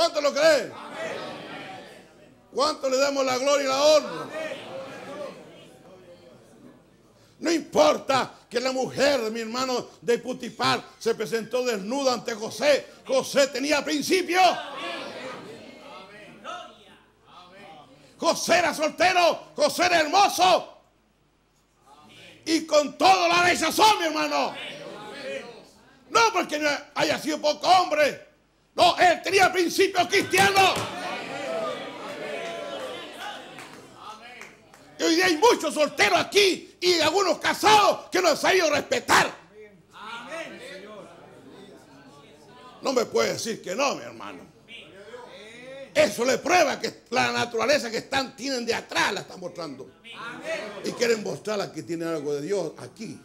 ¿Cuánto lo creen? ¿Cuánto le damos la gloria y la honra? Amén. No importa que la mujer de mi hermano de Putifar se presentó desnuda ante José. José tenía principio. Amén. José era soltero. José era hermoso. Amén. Y con todo la rechazó, mi hermano. Amén. No porque no haya sido poco hombre. No, él tenía principios cristianos. Y hoy día hay muchos solteros aquí y algunos casados que no han sabido respetar. No me puede decir que no, mi hermano. Eso le prueba que la naturaleza que están, tienen de atrás la están mostrando. Y quieren mostrar a que tienen algo de Dios aquí.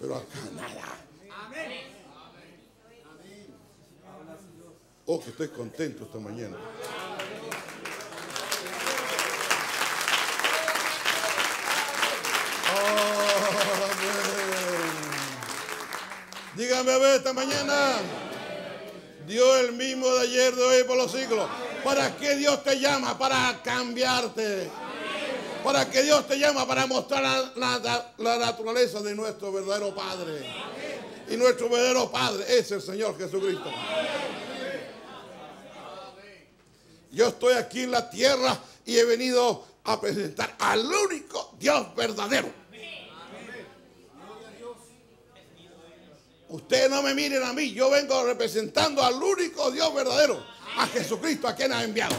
Pero acá nada. Oh, que estoy contento esta mañana. Oh, dígame a ver esta mañana. Dios el mismo de ayer, de hoy, por los siglos. ¿Para qué Dios te llama? Para cambiarte. ¿Para qué Dios te llama? Para mostrar la, la, la naturaleza de nuestro verdadero Padre. Y nuestro verdadero Padre es el Señor Jesucristo. Yo estoy aquí en la tierra y he venido a presentar al único Dios verdadero. Ustedes no me miren a mí, yo vengo representando al único Dios verdadero, a Jesucristo, a quien ha enviado.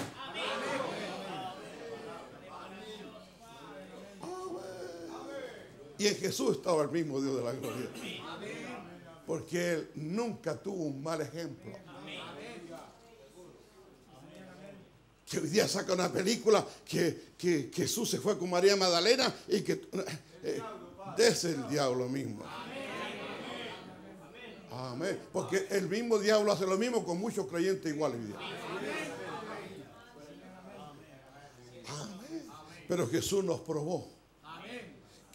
Y en Jesús estaba el mismo Dios de la gloria, porque Él nunca tuvo un mal ejemplo. Que hoy día saca una película que, que, que Jesús se fue con María Magdalena y que eh, es el diablo mismo. Amén. Porque el mismo diablo hace lo mismo con muchos creyentes igual hoy día. Amén. Pero Jesús nos probó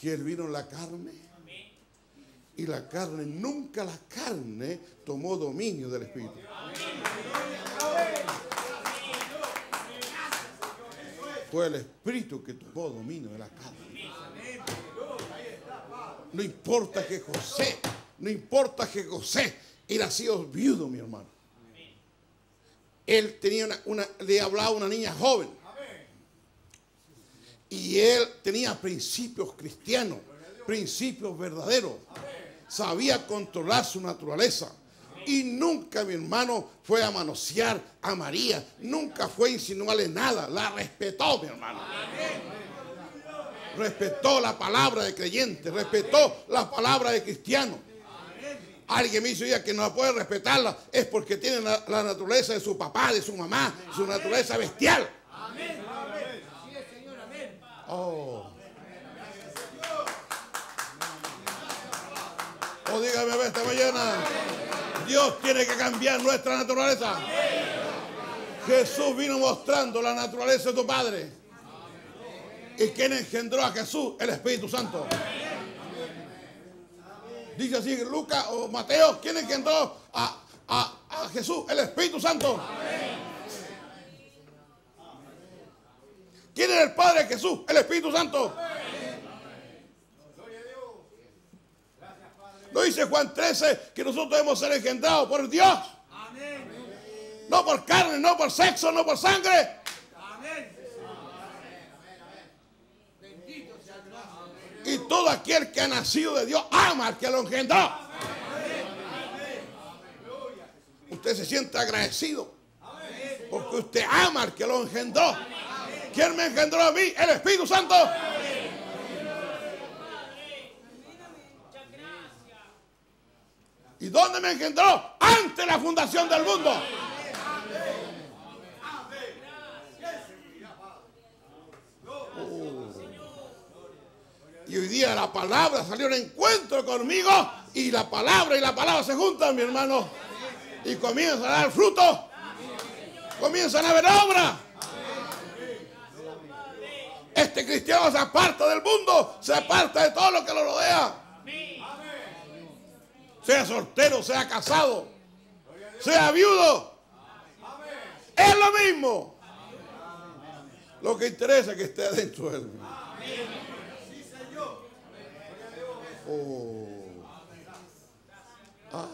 que Él vino en la carne y la carne, nunca la carne tomó dominio del Espíritu. Fue el Espíritu que tomó dominio de la carne. No importa que José, no importa que José era sido viudo, mi hermano. Él tenía una, una, le hablaba a una niña joven. Y él tenía principios cristianos, principios verdaderos. Sabía controlar su naturaleza. Y nunca, mi hermano, fue a manosear a María. Nunca fue a insinuarle nada. La respetó, mi hermano. Respetó la palabra de creyente. Respetó la palabra de cristiano. Alguien me dice que no puede respetarla es porque tiene la, la naturaleza de su papá, de su mamá, su naturaleza bestial. Oh. Oh, dígame a ver esta mañana. Dios tiene que cambiar nuestra naturaleza. Jesús vino mostrando la naturaleza de tu Padre. ¿Y quién engendró a Jesús? El Espíritu Santo. Dice así Lucas o Mateo, ¿quién engendró a, a, a Jesús? El Espíritu Santo. ¿Quién es el Padre? Jesús, el Espíritu Santo. No dice Juan trece que nosotros debemos ser engendrados por Dios. No por carne, no por sexo, no por sangre. Y todo aquel que ha nacido de Dios ama al que lo engendró. Usted se siente agradecido porque usted ama al que lo engendró. ¿Quién me engendró a mí? El Espíritu Santo. ¿Y dónde me engendró? Antes la fundación del mundo. Y hoy día la palabra salió en encuentro conmigo, y la palabra y la palabra se juntan, mi hermano, y comienzan a dar fruto, comienzan a ver obra. Este cristiano se aparta del mundo, se aparta de todo lo que lo rodea, sea soltero, sea casado, sea viudo, es lo mismo. Lo que interesa es que esté adentro de él. Oh. Ah.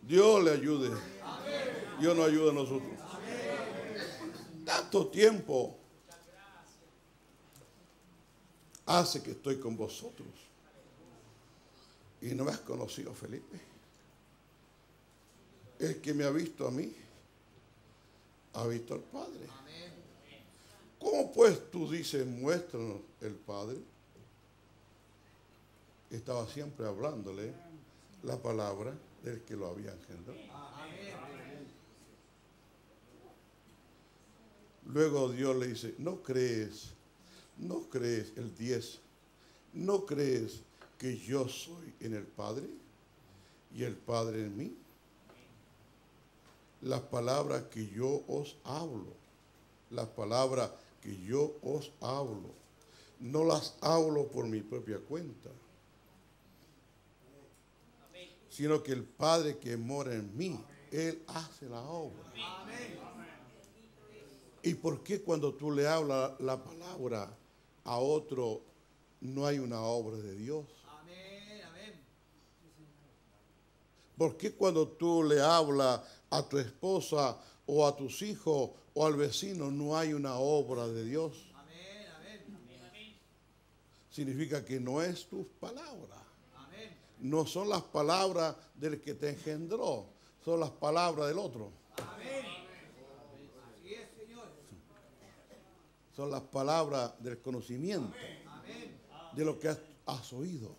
Dios le ayude. Dios nos ayuda a nosotros. Tanto tiempo hace que estoy con vosotros y no me has conocido, Felipe. El que me ha visto a mí ha visto al Padre. ¿Cómo pues tú dices, muéstranos el Padre? Estaba siempre hablándole la palabra del que lo había engendrado. Luego Dios le dice, no crees, no crees, el diez, no crees que yo soy en el Padre y el Padre en mí. Las palabras que yo os hablo, las palabras que yo os hablo, no las hablo por mi propia cuenta, sino que el Padre que mora en mí, Él hace la obra. Amén. ¿Y por qué cuando tú le hablas la palabra a otro no hay una obra de Dios? Amén. Amén. ¿Por qué cuando tú le hablas a tu esposa o a tus hijos o al vecino no hay una obra de Dios? Amén. Amén. Amén. Significa que no es tus palabras. No son las palabras del que te engendró, son las palabras del otro. Amén. Así es, Señor. Son las palabras del conocimiento. Amén. De lo que has, has oído.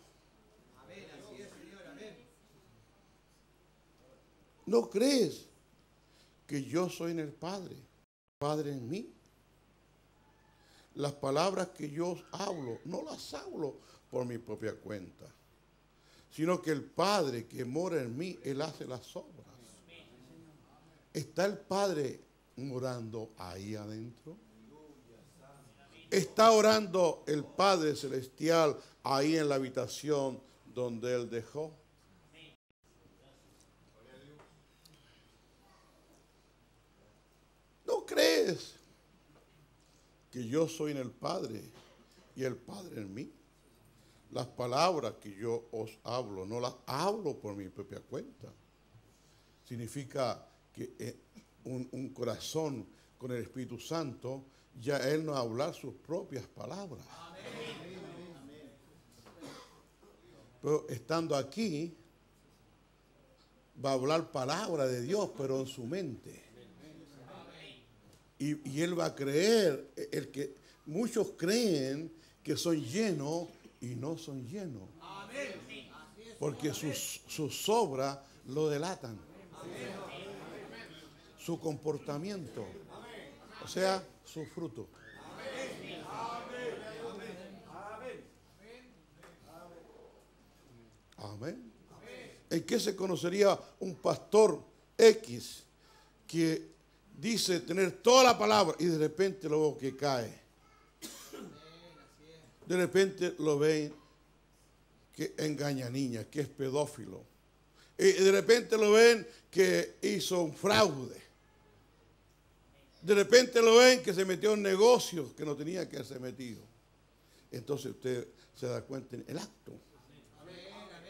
Amén. Así es, Señor. Amén. ¿No crees que yo soy en el Padre, Padre en mí? Las palabras que yo hablo, no las hablo por mi propia cuenta, sino que el Padre que mora en mí, Él hace las obras. ¿Está el Padre morando ahí adentro? ¿Está orando el Padre Celestial ahí en la habitación donde Él dejó? ¿No crees que yo soy en el Padre y el Padre en mí? Las palabras que yo os hablo, no las hablo por mi propia cuenta. Significa que eh, un, un corazón con el Espíritu Santo, ya Él no va a hablar sus propias palabras. Amén. Pero estando aquí, va a hablar palabra de Dios, pero en su mente. Y, y Él va a creer, el que muchos creen que son llenos, y no son llenos. Amén. Porque sus, sus obras lo delatan. Amén. Su comportamiento. Amén. O sea, su fruto. Amén. Amén. Amén. ¿En qué se conocería un pastor X que dice tener toda la palabra y de repente luego que cae? De repente lo ven que engaña a niñas, que es pedófilo. Y de repente lo ven que hizo un fraude. De repente lo ven que se metió en negocios que no tenía que haberse metido. Entonces usted se da cuenta en el acto.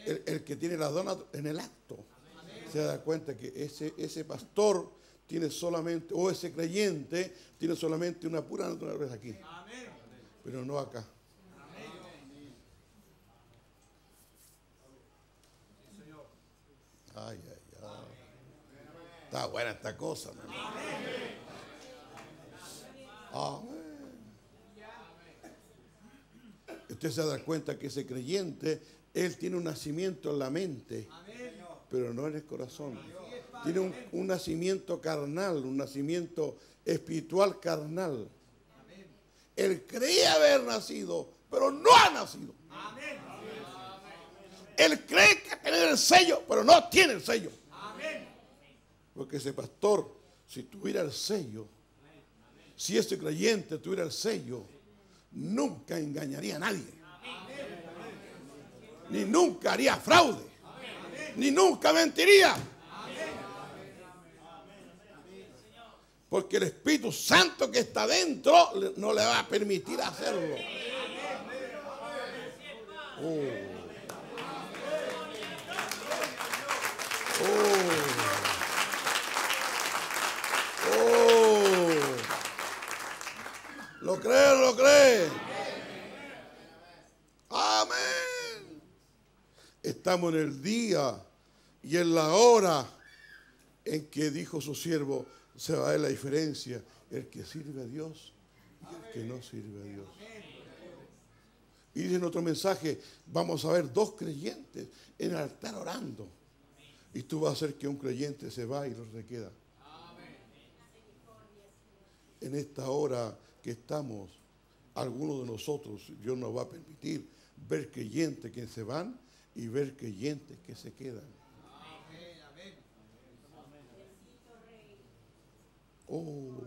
El, el que tiene las donas en el acto se da cuenta que ese, ese pastor tiene solamente, o ese creyente tiene solamente una pura naturaleza aquí, pero no acá. Ay, ay, ay. Está buena esta cosa, hermano. Amén. Usted se da cuenta que ese creyente, él tiene un nacimiento en la mente, pero no en el corazón. Tiene un, un nacimiento carnal, un nacimiento espiritual carnal. Él cree haber nacido, pero no ha nacido. Él cree que tiene el sello, pero no tiene el sello. Porque ese pastor, si tuviera el sello, si ese creyente tuviera el sello, nunca engañaría a nadie. Ni nunca haría fraude. Ni nunca mentiría. Porque el Espíritu Santo que está dentro no le va a permitir hacerlo. Oh. Oh. Oh. ¿Lo cree, lo cree? Amén. Estamos en el día y en la hora en que dijo su siervo, se va a ver la diferencia, el que sirve a Dios y el que no sirve a Dios. Y dice en otro mensaje, vamos a ver dos creyentes en el altar orando. Y tú vas a hacer que un creyente se va y los requeda. En esta hora que estamos, algunos de nosotros, Dios nos va a permitir ver creyentes que se van y ver creyentes que se quedan. Oh.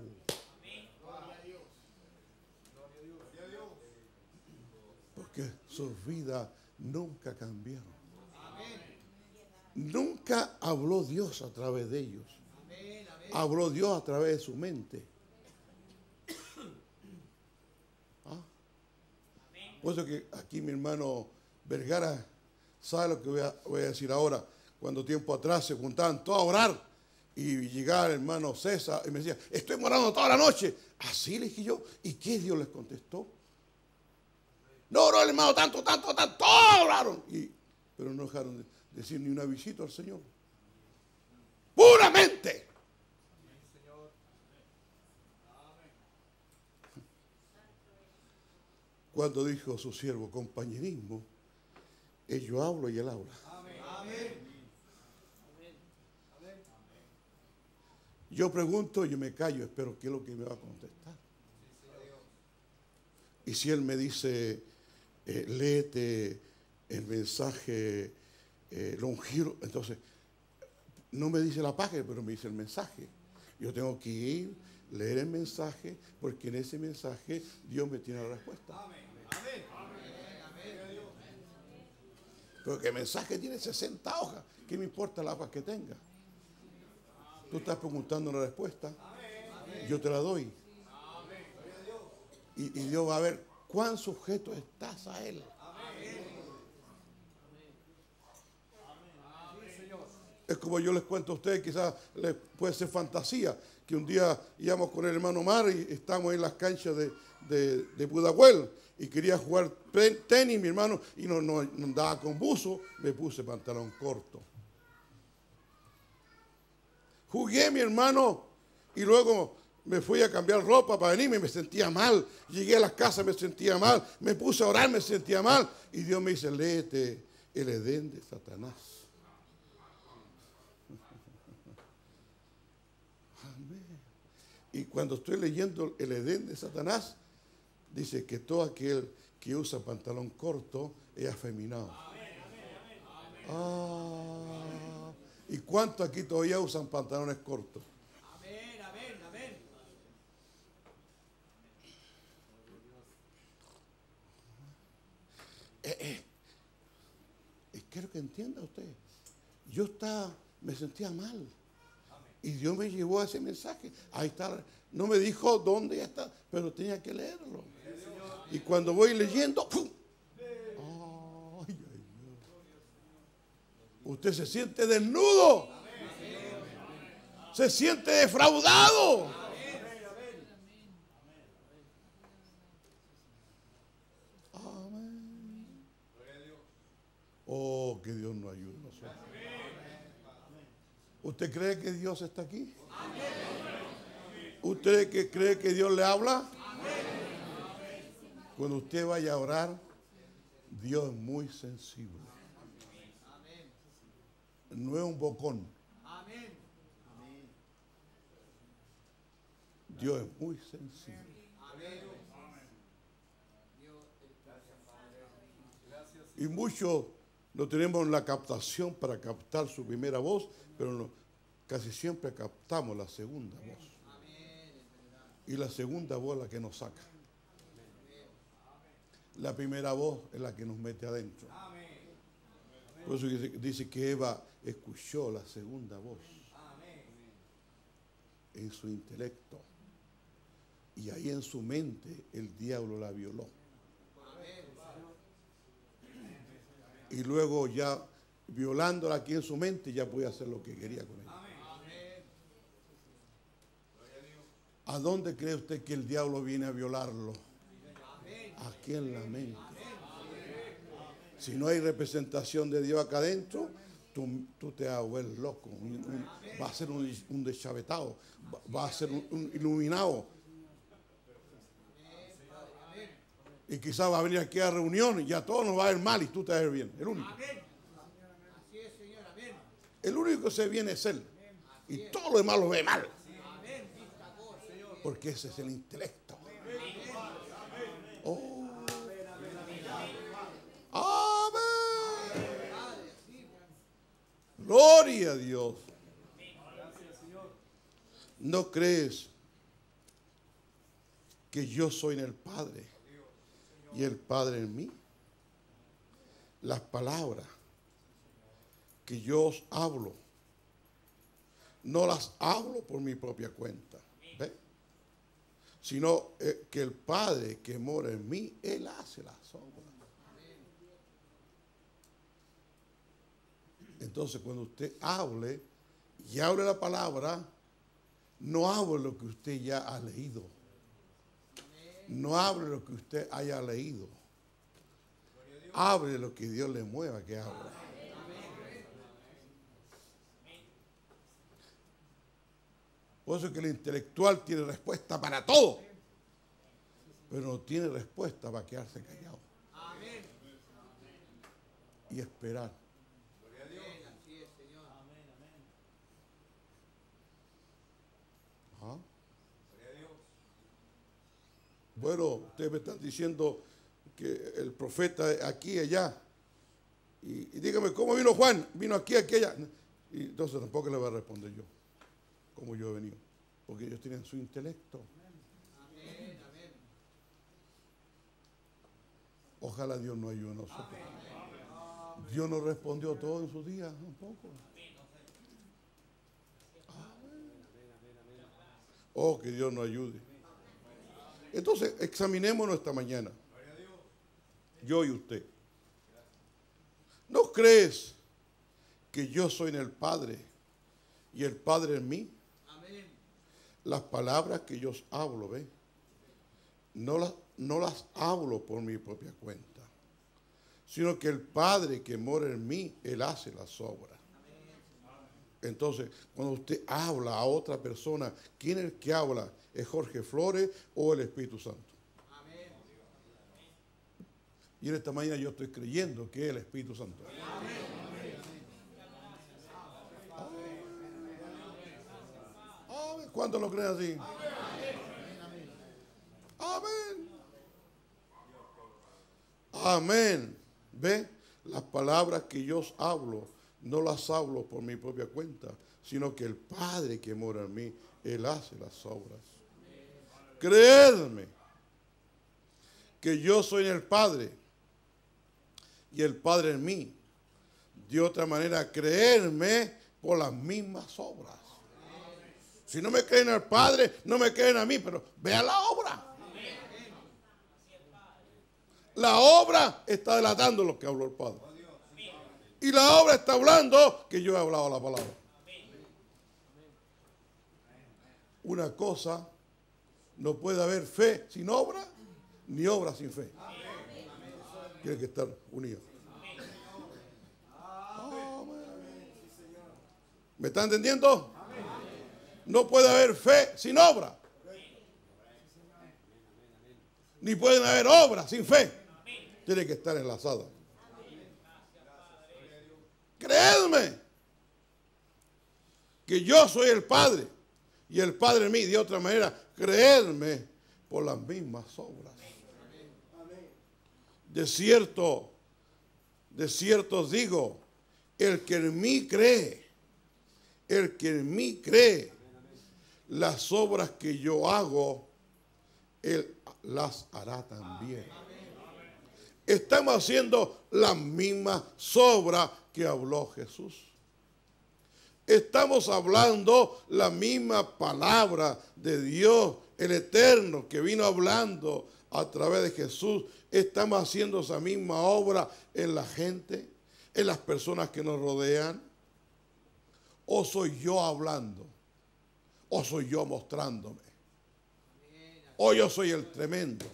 Porque sus vidas nunca cambiaron. Amén. Nunca habló Dios a través de ellos. Amén, amén. Habló Dios a través de su mente. ¿Ah? Por eso que aquí mi hermano Vergara sabe lo que voy a, voy a decir ahora. Cuando tiempo atrás se juntaban todos a orar. Y llegaba el hermano César y me decía, estoy morando toda la noche. Así le dije yo. ¿Y qué Dios les contestó? No, no, hermano, tanto, tanto, tanto. Todos oraron. Y, pero no dejaron de decir ni una visita al Señor. Puramente. Cuando dijo su siervo, compañerismo, yo hablo y él habla. Amén. Yo pregunto, yo me callo, espero que es lo que me va a contestar. Y si él me dice, eh, léete el mensaje, eh, lo ungieron, entonces, no me dice la página, pero me dice el mensaje. Yo tengo que ir, leer el mensaje, porque en ese mensaje Dios me tiene la respuesta. Amén. Porque el mensaje tiene sesenta hojas, ¿qué me importa las hojas que tenga? Tú estás preguntando una respuesta, yo te la doy. Y, y Dios va a ver cuán sujeto estás a Él. Es como yo les cuento a ustedes, quizás les puede ser fantasía, que un día íbamos con el hermano Mar y estábamos en las canchas de, de, de Pudahuel y quería jugar tenis, mi hermano, y no, no, no andaba con buzo, me puse pantalón corto. Jugué, mi hermano, y luego me fui a cambiar ropa para venirme, me sentía mal. Llegué a las casas, me sentía mal. Me puse a orar, me sentía mal. Y Dios me dice, léete el Edén de Satanás. Amén. Y cuando estoy leyendo el Edén de Satanás, dice que todo aquel que usa pantalón corto es afeminado. Ah. ¿Y cuántos aquí todavía usan pantalones cortos? Amén, amén, amén. Eh, eh. Quiero que entienda usted. Yo estaba, me sentía mal. Y Dios me llevó a ese mensaje. Ahí está. No me dijo dónde está, pero tenía que leerlo. Y cuando voy leyendo, ¡pum! Ay, ay, ay. Usted se siente desnudo. Se siente defraudado. Amén. Oh, que Dios nos ayude a nosotros. ¿Usted cree que Dios está aquí? Amén. ¿Usted que cree que Dios le habla? Amén. Cuando usted vaya a orar, Dios es muy sensible. Amén. No es un bocón. Amén. Dios es muy sensible. Amén. Y muchos no tenemos la captación para captar su primera voz, pero no, casi siempre captamos la segunda voz. Y la segunda voz es la que nos saca. La primera voz es la que nos mete adentro. Por eso dice que Eva escuchó la segunda voz en su intelecto. Y ahí en su mente el diablo la violó. Y luego ya violándola aquí en su mente ya podía hacer lo que quería con ella. ¿A dónde cree usted que el diablo viene a violarlo? Aquí en la mente. Si no hay representación de Dios acá adentro, tú, tú te vas a volver loco. Un, un, va a ser un, un deschavetado, va a ser un, un iluminado. Y quizás va a venir aquí a reuniones y a todos nos va a ir mal y tú te vas a ir bien. El único. El único que se viene es Él. Y todo lo demás lo ve mal. Porque ese es el intelecto. Oh. Amén. Gloria a Dios. ¿No crees que yo soy en el Padre y el Padre en mí? Las palabras que yo os hablo, no las hablo por mi propia cuenta, ¿ve? Sino eh, que el Padre que mora en mí, Él hace las obras. Entonces cuando usted hable y hable la palabra, no hable lo que usted ya ha leído. No hable lo que usted haya leído. Hable lo que Dios le mueva que hable. Por eso es que el intelectual tiene respuesta para todo. Pero no tiene respuesta para quedarse callado. Y esperar. ¿Ah? Bueno, ustedes me están diciendo que el profeta aquí y allá. Y, y dígame, ¿cómo vino Juan? Vino aquí, aquí, allá. Y entonces tampoco le voy a responder yo, como yo he venido. Porque ellos tienen su intelecto. Amén, amén. Ojalá Dios nos ayude a nosotros. Amén. Dios nos respondió todo en sus días, tampoco. Amén. Oh, que Dios nos ayude. Entonces, examinémonos esta mañana. Yo y usted. ¿No crees que yo soy en el Padre y el Padre en mí? Amén. Las palabras que yo hablo, ¿ves? No las, no las hablo por mi propia cuenta, sino que el Padre que mora en mí, Él hace las obras. Entonces, cuando usted habla a otra persona, ¿quién es el que habla? ¿Es Jorge Flores o el Espíritu Santo? Amén. Y en esta mañana yo estoy creyendo que es el Espíritu Santo. Amén. Amén. ¿Cuántos lo creen así? Amén. Amén. Amén. ¿Ve? Las palabras que yo os hablo, no las hablo por mi propia cuenta, sino que el Padre que mora en mí, Él hace las obras. Creedme que yo soy en el Padre y el Padre en mí. De otra manera, creedme por las mismas obras. Si no me creen al Padre, no me creen a mí, pero vea la obra. La obra está delatando lo que habló el Padre. Y la obra está hablando que yo he hablado la palabra. Una cosa, no puede haber fe sin obra, ni obra sin fe. Tiene que estar unido. ¿Me están entendiendo? No puede haber fe sin obra. Ni pueden haber obras sin fe. Tiene que estar enlazada. Creedme que yo soy el Padre y el Padre en mí. De otra manera, creedme por las mismas obras. De cierto, de cierto os digo, el que en mí cree, el que en mí cree, las obras que yo hago, él las hará también. Estamos haciendo las mismas obras que habló Jesús. Estamos hablando la misma palabra de Dios, el Eterno, que vino hablando a través de Jesús. Estamos haciendo esa misma obra en la gente, en las personas que nos rodean. ¿O soy yo hablando? ¿O soy yo mostrándome? ¿O yo soy el tremendo?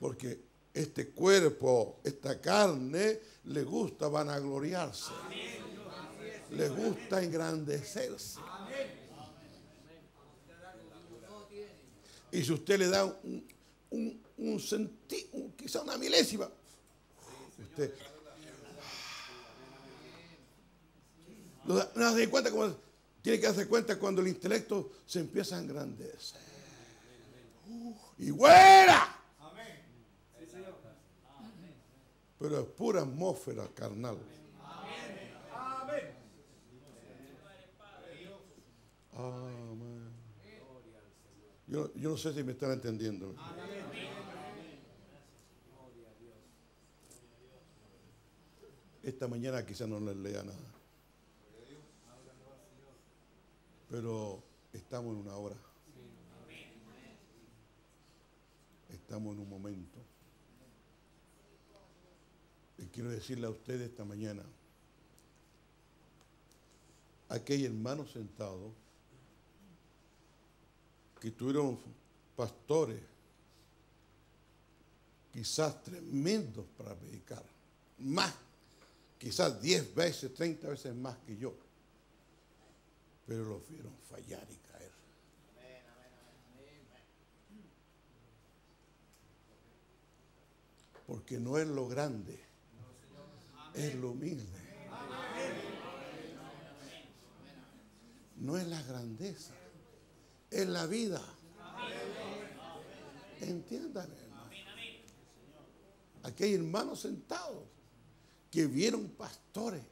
Porque este cuerpo, esta carne, le gusta vanagloriarse. Le gusta engrandecerse. Y si usted le da un, un, un sentido, un, quizá una milésima, usted no se da cuenta, como tiene que darse cuenta cuando el intelecto se empieza a engrandecer. Uh, ¡Y güera! Pero es pura atmósfera carnal. Amén. Amén. Yo, yo no sé si me están entendiendo. Esta mañana quizás no les lea nada. Pero estamos en una hora. Estamos en un momento. Y quiero decirle a ustedes esta mañana, aquel hermano sentado que tuvieron pastores quizás tremendos para predicar, más, quizás diez veces, treinta veces más que yo, pero los vieron fallar y caer. Porque no es lo grande, es lo humilde. No es la grandeza, es la vida. Entiendan, hermano. Aquí hay hermanos sentados que vieron pastores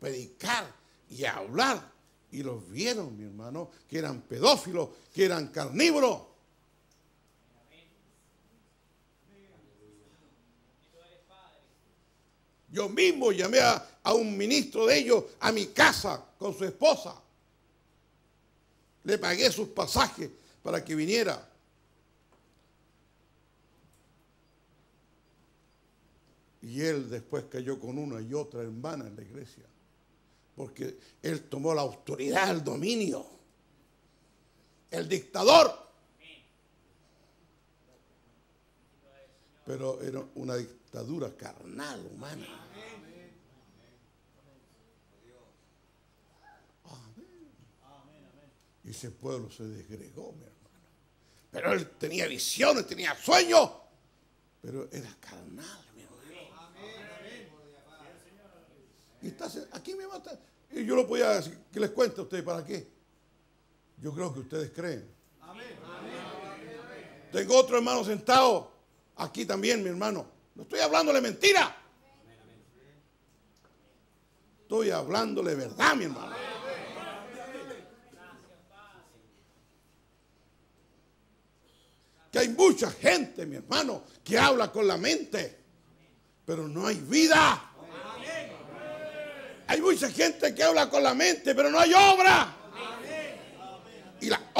predicar y hablar, y los vieron, mi hermano, que eran pedófilos, que eran carnívoros. Yo mismo llamé a, a un ministro de ellos a mi casa con su esposa. Le pagué sus pasajes para que viniera. Y él después cayó con una y otra hermana en la iglesia. Porque él tomó la autoridad, el dominio. El dictador. Pero era una dictadura. Dictadura carnal, humana. Amén. Amén. Y ese pueblo se desgregó, mi hermano. Pero él tenía visiones, tenía sueños, pero era carnal, mi hermano. Amén. Y está, aquí me mata. Y yo lo podía decir, ¿qué les cuento a ustedes? ¿Para qué? Yo creo que ustedes creen. Amén. Amén. Tengo otro hermano sentado aquí también, mi hermano. No estoy hablándole mentira. Estoy hablándole verdad, mi hermano. Que hay mucha gente, mi hermano, que habla con la mente, pero no hay vida. Hay mucha gente que habla con la mente, pero no hay obra.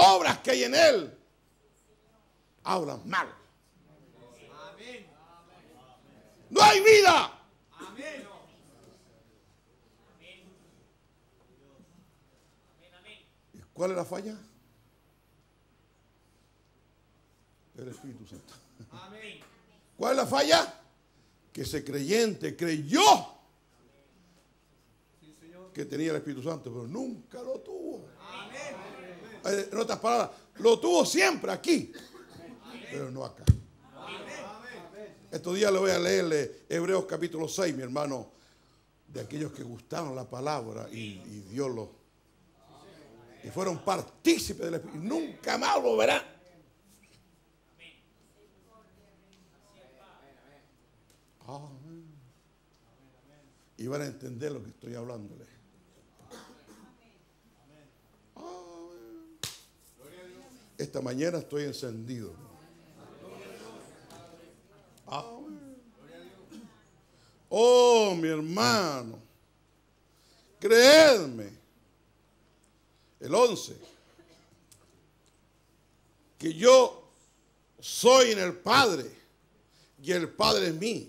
obras que hay en él hablan mal. No hay vida. ¿Y cuál es la falla? El Espíritu Santo. ¿Cuál es la falla? Que ese creyente creyó que tenía el Espíritu Santo, pero nunca lo tuvo. Amén. En otras palabras, lo tuvo siempre aquí, amén, pero no acá. Amén. Estos días le voy a leer Hebreos capítulo seis, mi hermano, de aquellos que gustaron la palabra y, y Dios los, y fueron partícipes del Espíritu. Nunca más lo verán. Amén. Y van a entender lo que estoy hablándoles. Amén. Esta mañana estoy encendido. Amén. Oh, mi hermano, creedme, el once, que yo soy en el Padre y el Padre en mí.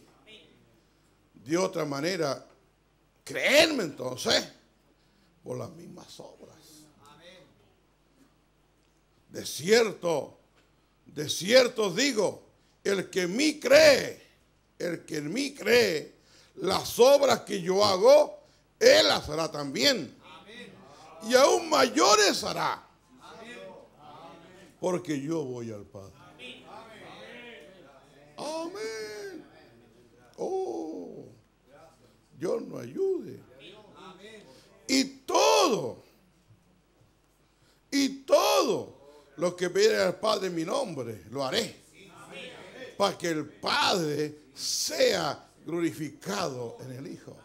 De otra manera, creerme entonces por las mismas obras. De cierto, de cierto digo, el que en mí cree, el que en mí cree, las obras que yo hago, él las hará también. Y aún mayores hará. Porque yo voy al Padre. Amén. Oh, Dios nos ayude. Y todo, y todo lo que pide al Padre en mi nombre, lo haré. Para que el Padre sea glorificado en el Hijo.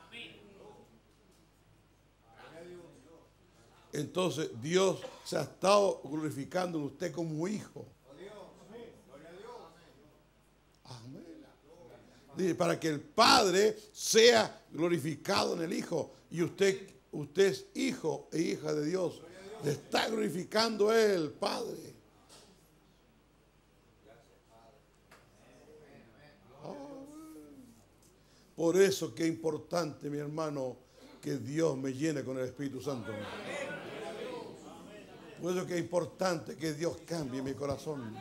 Entonces, Dios se ha estado glorificando en usted como hijo. Amén. Dice, para que el Padre sea glorificado en el Hijo. Y usted, usted es hijo e hija de Dios. Le está glorificando el Padre. Oh. Por eso que es importante, mi hermano, que Dios me llene con el Espíritu Santo. Por eso que es importante que Dios cambie mi corazón.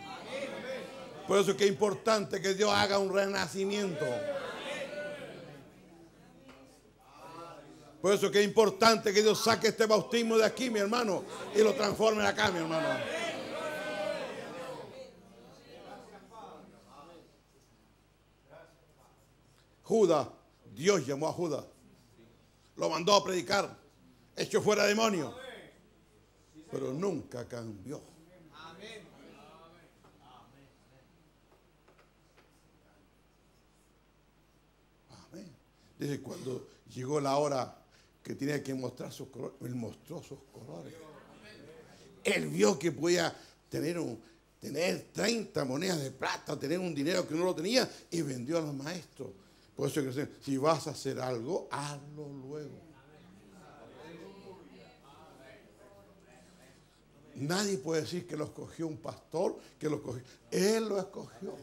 Por eso que es importante que Dios haga un renacimiento. Por eso que es importante que Dios saque este bautismo de aquí, mi hermano, y lo transforme acá, mi hermano. Judas, Dios llamó a Judas. Lo mandó a predicar. Echó fuera demonios. Pero nunca cambió. Amén. Dice, cuando llegó la hora que tenía que mostrar sus colores, él mostró sus colores. Él vio que podía tener, un, tener treinta monedas de plata, tener un dinero que no lo tenía, y vendió a los maestros. Por eso que dicen, si vas a hacer algo, hazlo luego. Nadie puede decir que lo escogió un pastor, que lo escogió. Él lo escogió.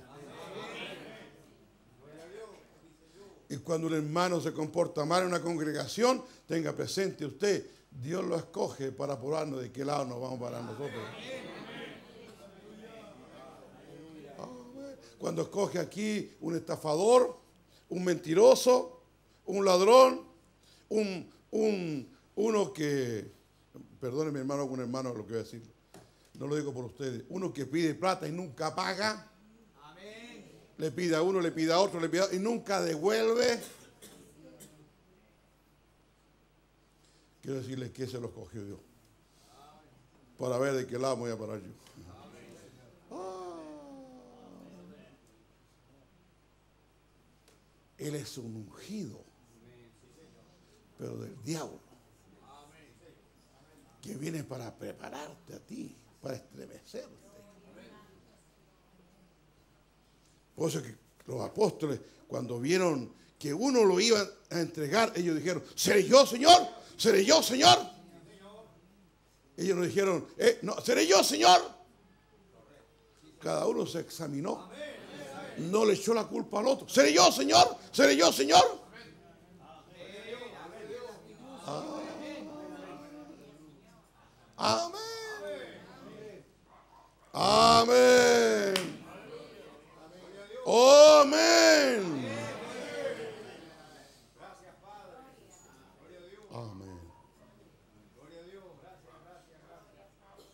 Y cuando un hermano se comporta mal en una congregación, tenga presente usted, Dios lo escoge para probarnos de qué lado nos vamos para nosotros. Cuando escoge aquí un estafador, un mentiroso, un ladrón, un, un, uno que, perdone mi hermano, un hermano lo que voy a decir, no lo digo por ustedes, uno que pide plata y nunca paga. Le pide a uno, le pide a otro, le pide a otro, y nunca devuelve. Quiero decirles que se los cogió Dios. Para ver de qué lado voy a parar yo. Ah. Él es un ungido, pero del diablo, que viene para prepararte a ti, para estremecerte. Por eso que los apóstoles, cuando vieron que uno lo iba a entregar, ellos dijeron, ¿seré yo, Señor? ¿Seré yo, Señor? Ellos nos dijeron, eh, no, ¿seré yo, Señor? Cada uno se examinó. No le echó la culpa al otro. ¿Seré yo, Señor? ¿Seré yo, Señor? Ah. Amén. Amén. Oh, amén. Gracias, Padre. Gloria a Dios. Amén. Gloria a Dios. Gracias, gracias, gracias.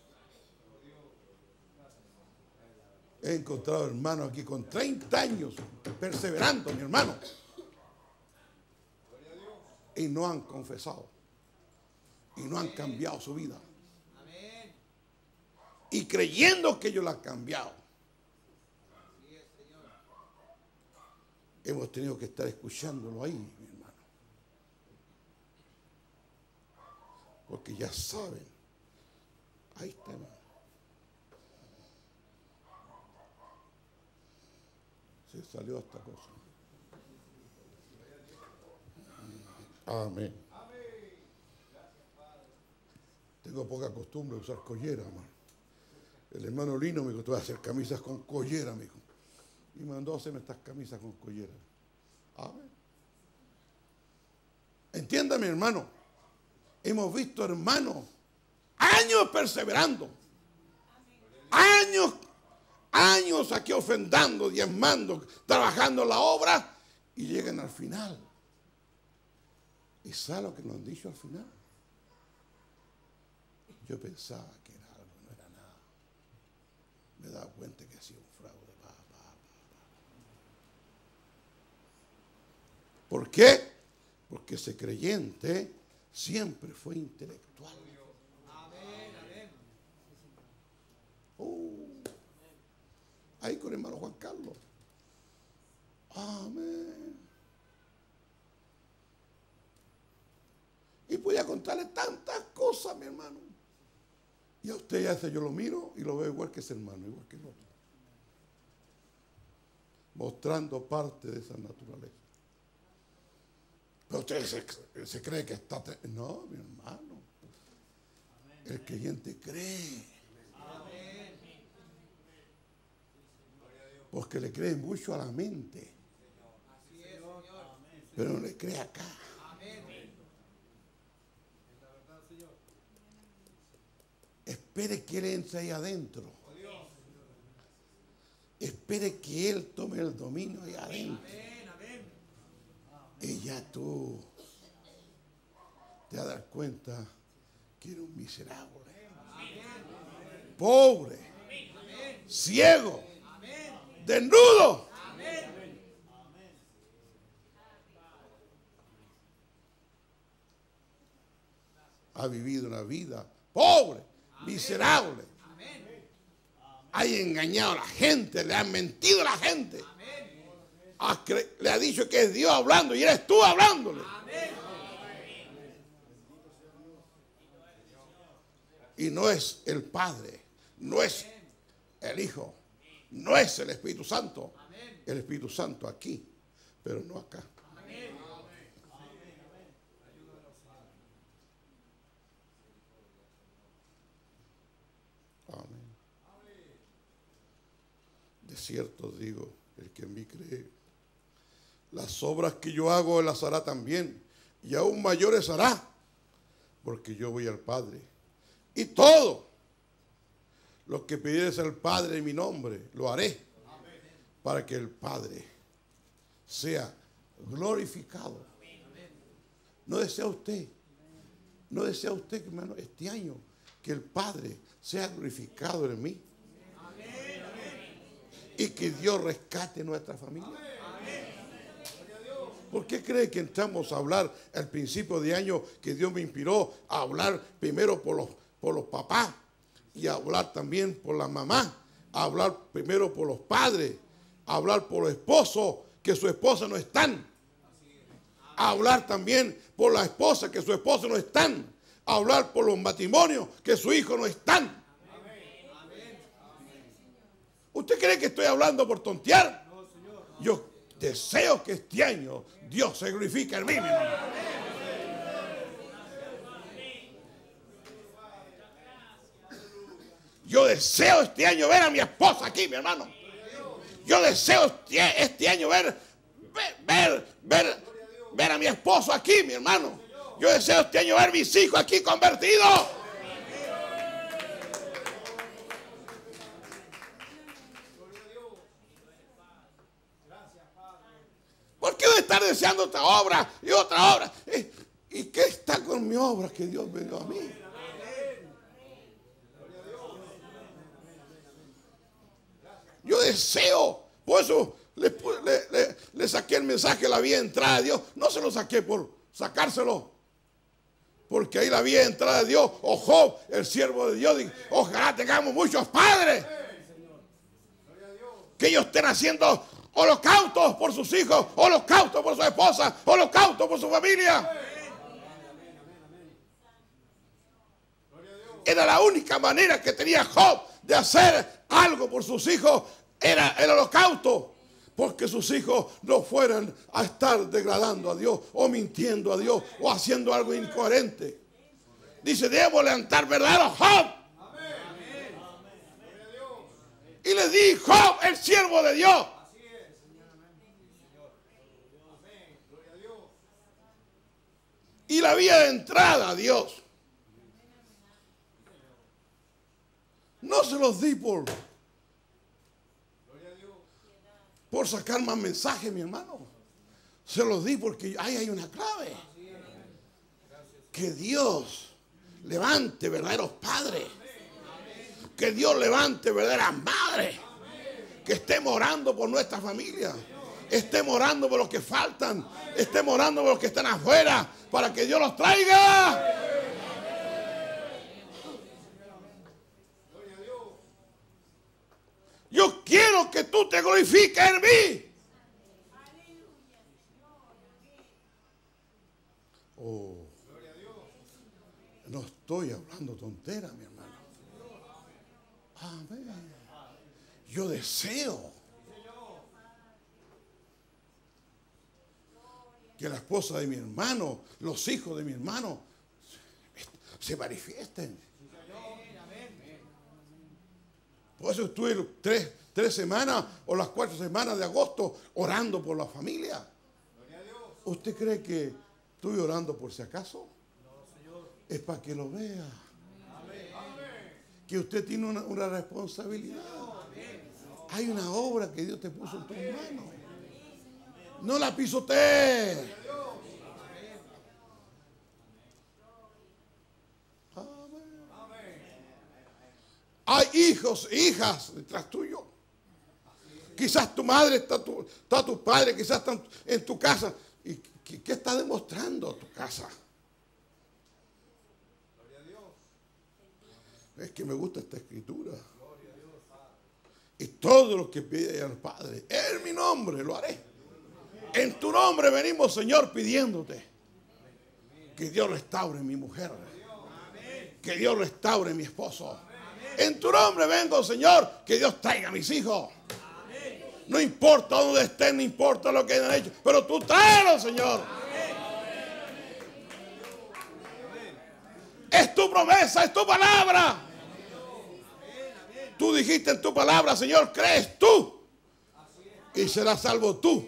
He encontrado hermanos aquí con treinta años perseverando, mi hermano. Y no han confesado. Y no han cambiado su vida. Y creyendo que yo la he cambiado. Hemos tenido que estar escuchándolo ahí, mi hermano. Porque ya saben. Ahí está, hermano. Se salió esta cosa. Amén. Tengo poca costumbre de usar collera, hermano. El hermano Lino me dijo, tú vas a hacer camisas con collera, me dijo. Y mandó a hacerme estas camisas con collera. Amén. Entiéndame, hermano. Hemos visto, hermano, años perseverando. Años, años aquí ofrendando, diezmando, trabajando la obra. Y llegan al final. ¿Y sabe lo que nos han dicho al final? Yo pensaba que me he dado cuenta que ha sido un fraude. Va, va, va, va. ¿Por qué? Porque ese creyente siempre fue intelectual. Amén, amén. Oh, ahí con el hermano Juan Carlos. Amén. Y podía contarle tantas cosas, mi hermano. Y a usted ya se yo lo miro y lo veo igual que ese hermano, igual que el otro. Mostrando parte de esa naturaleza. Pero usted se, se cree que está... No, mi hermano. El creyente cree. Porque le cree mucho a la mente. Pero no le cree acá. Espere que Él entre ahí adentro. Espere que Él tome el dominio ahí adentro. Y ya tú te vas a dar cuenta que eres un miserable. Pobre. Ciego. Desnudo. Ha vivido una vida pobre. Miserable. Amén. Hay engañado a la gente, le han mentido a la gente. Amén. Le ha dicho que es Dios hablando y eres tú hablándole. Amén. Y no es el Padre, no es el Hijo, no es el Espíritu Santo. Amén. El Espíritu Santo aquí, pero no acá. Amén. Amén. De cierto digo, el que en mí cree, las obras que yo hago, él las hará también, y aún mayores hará, porque yo voy al Padre. Y todo lo que pidieres al Padre en mi nombre, lo haré, amén, para que el Padre sea glorificado. Amén. No desea usted, no desea usted, hermano, este año, que el Padre sea glorificado en mí. Amén, amén. Y que Dios rescate nuestra familia. Amén. ¿Por qué cree que entramos a hablar al principio de año que Dios me inspiró a hablar primero por los, por los papás y a hablar también por la mamá, a hablar primero por los padres, a hablar por los esposos que su esposa no están, a hablar también por la esposa que su esposo no están, a hablar por los matrimonios que su hijo no están? Amén. ¿Usted cree que estoy hablando por tontear? No, señor, no. Yo deseo que este año Dios se glorifique en mí. Amén. Yo deseo este año ver a mi esposa aquí, mi hermano. Yo deseo este año ver, ver, ver, ver a mi esposo aquí, mi hermano. Yo deseo este año ver a mis hijos aquí convertidos. ¿Por qué voy a estar deseando otra obra y otra obra? ¿Y qué está con mi obra que Dios me dio a mí? Yo deseo, por eso le, le, le, le saqué el mensaje, la vía de entrada de Dios. No se lo saqué por sacárselo, porque ahí la vía de entrada de Dios. O Job, el siervo de Dios, dijo: ojalá tengamos muchos padres, que ellos estén haciendo holocaustos por sus hijos, holocaustos por su esposa, holocaustos por su familia. Era la única manera que tenía Job de hacer algo por sus hijos, era el holocausto, porque sus hijos no fueran a estar degradando a Dios o mintiendo a Dios o haciendo algo incoherente. Dice: debemos levantar verdaderos Job. Y le di Job, el siervo de Dios. Y la vía de entrada a Dios no se los di por, por sacar más mensajes, mi hermano. Se los di porque ahí hay una clave. Que Dios levante verdaderos padres. Que Dios levante verdaderas madres. Que estemos orando por nuestra familia. Estemos orando por los que faltan. Estemos orando por los que están afuera, para que Dios los traiga. Yo quiero que tú te glorifiques en mí. Oh, no estoy hablando tontera, mi hermano. Amén. Yo deseo que la esposa de mi hermano, los hijos de mi hermano, se manifiesten. Por eso estuve tres, tres semanas o las cuatro semanas de agosto orando por la familia. Gloria a Dios. ¿Usted cree que estuve orando por si acaso? No, Señor. Es para que lo vea. Amén. Que usted tiene una, una responsabilidad. Amén. Hay una obra que Dios te puso en tus manos. No la pisotee. Hay hijos e hijas detrás tuyo. Quizás tu madre, está tu, está tu padre, quizás están en tu casa. ¿Y qué, qué está demostrando tu casa? Gloria a Dios. Es que me gusta esta escritura. Gloria a Dios. Y todo lo que pide al Padre, en mi nombre lo haré. En tu nombre venimos, Señor, pidiéndote que Dios restaure mi mujer, que Dios restaure mi esposo. En tu nombre vengo, Señor, que Dios traiga a mis hijos. Amén. No importa dónde estén, no importa lo que hayan hecho, pero tú tráelos, Señor. Amén. Es tu promesa, es tu palabra. Amén. Tú dijiste en tu palabra, Señor, crees tú y serás salvo tú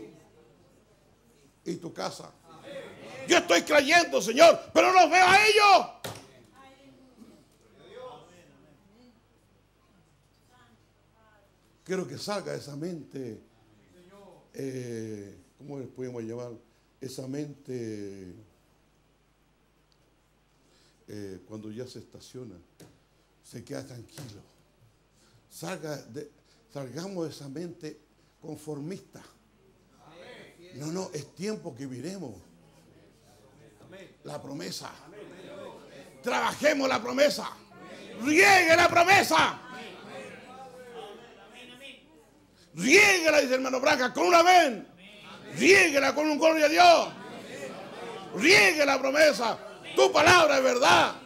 y tu casa. Amén. Yo estoy creyendo, Señor, pero no veo a ellos. Quiero que salga esa mente, eh, ¿cómo le podemos llamar? Esa mente eh, cuando ya se estaciona, se queda tranquilo. Salga de, salgamos de esa mente conformista. No, no, es tiempo que viremos la promesa. Trabajemos la promesa. Riegue la promesa. Riéguela, dice hermano Branca, con un amén. Riéguela con un gloria a Dios. Riegue la promesa. Tu palabra es verdad.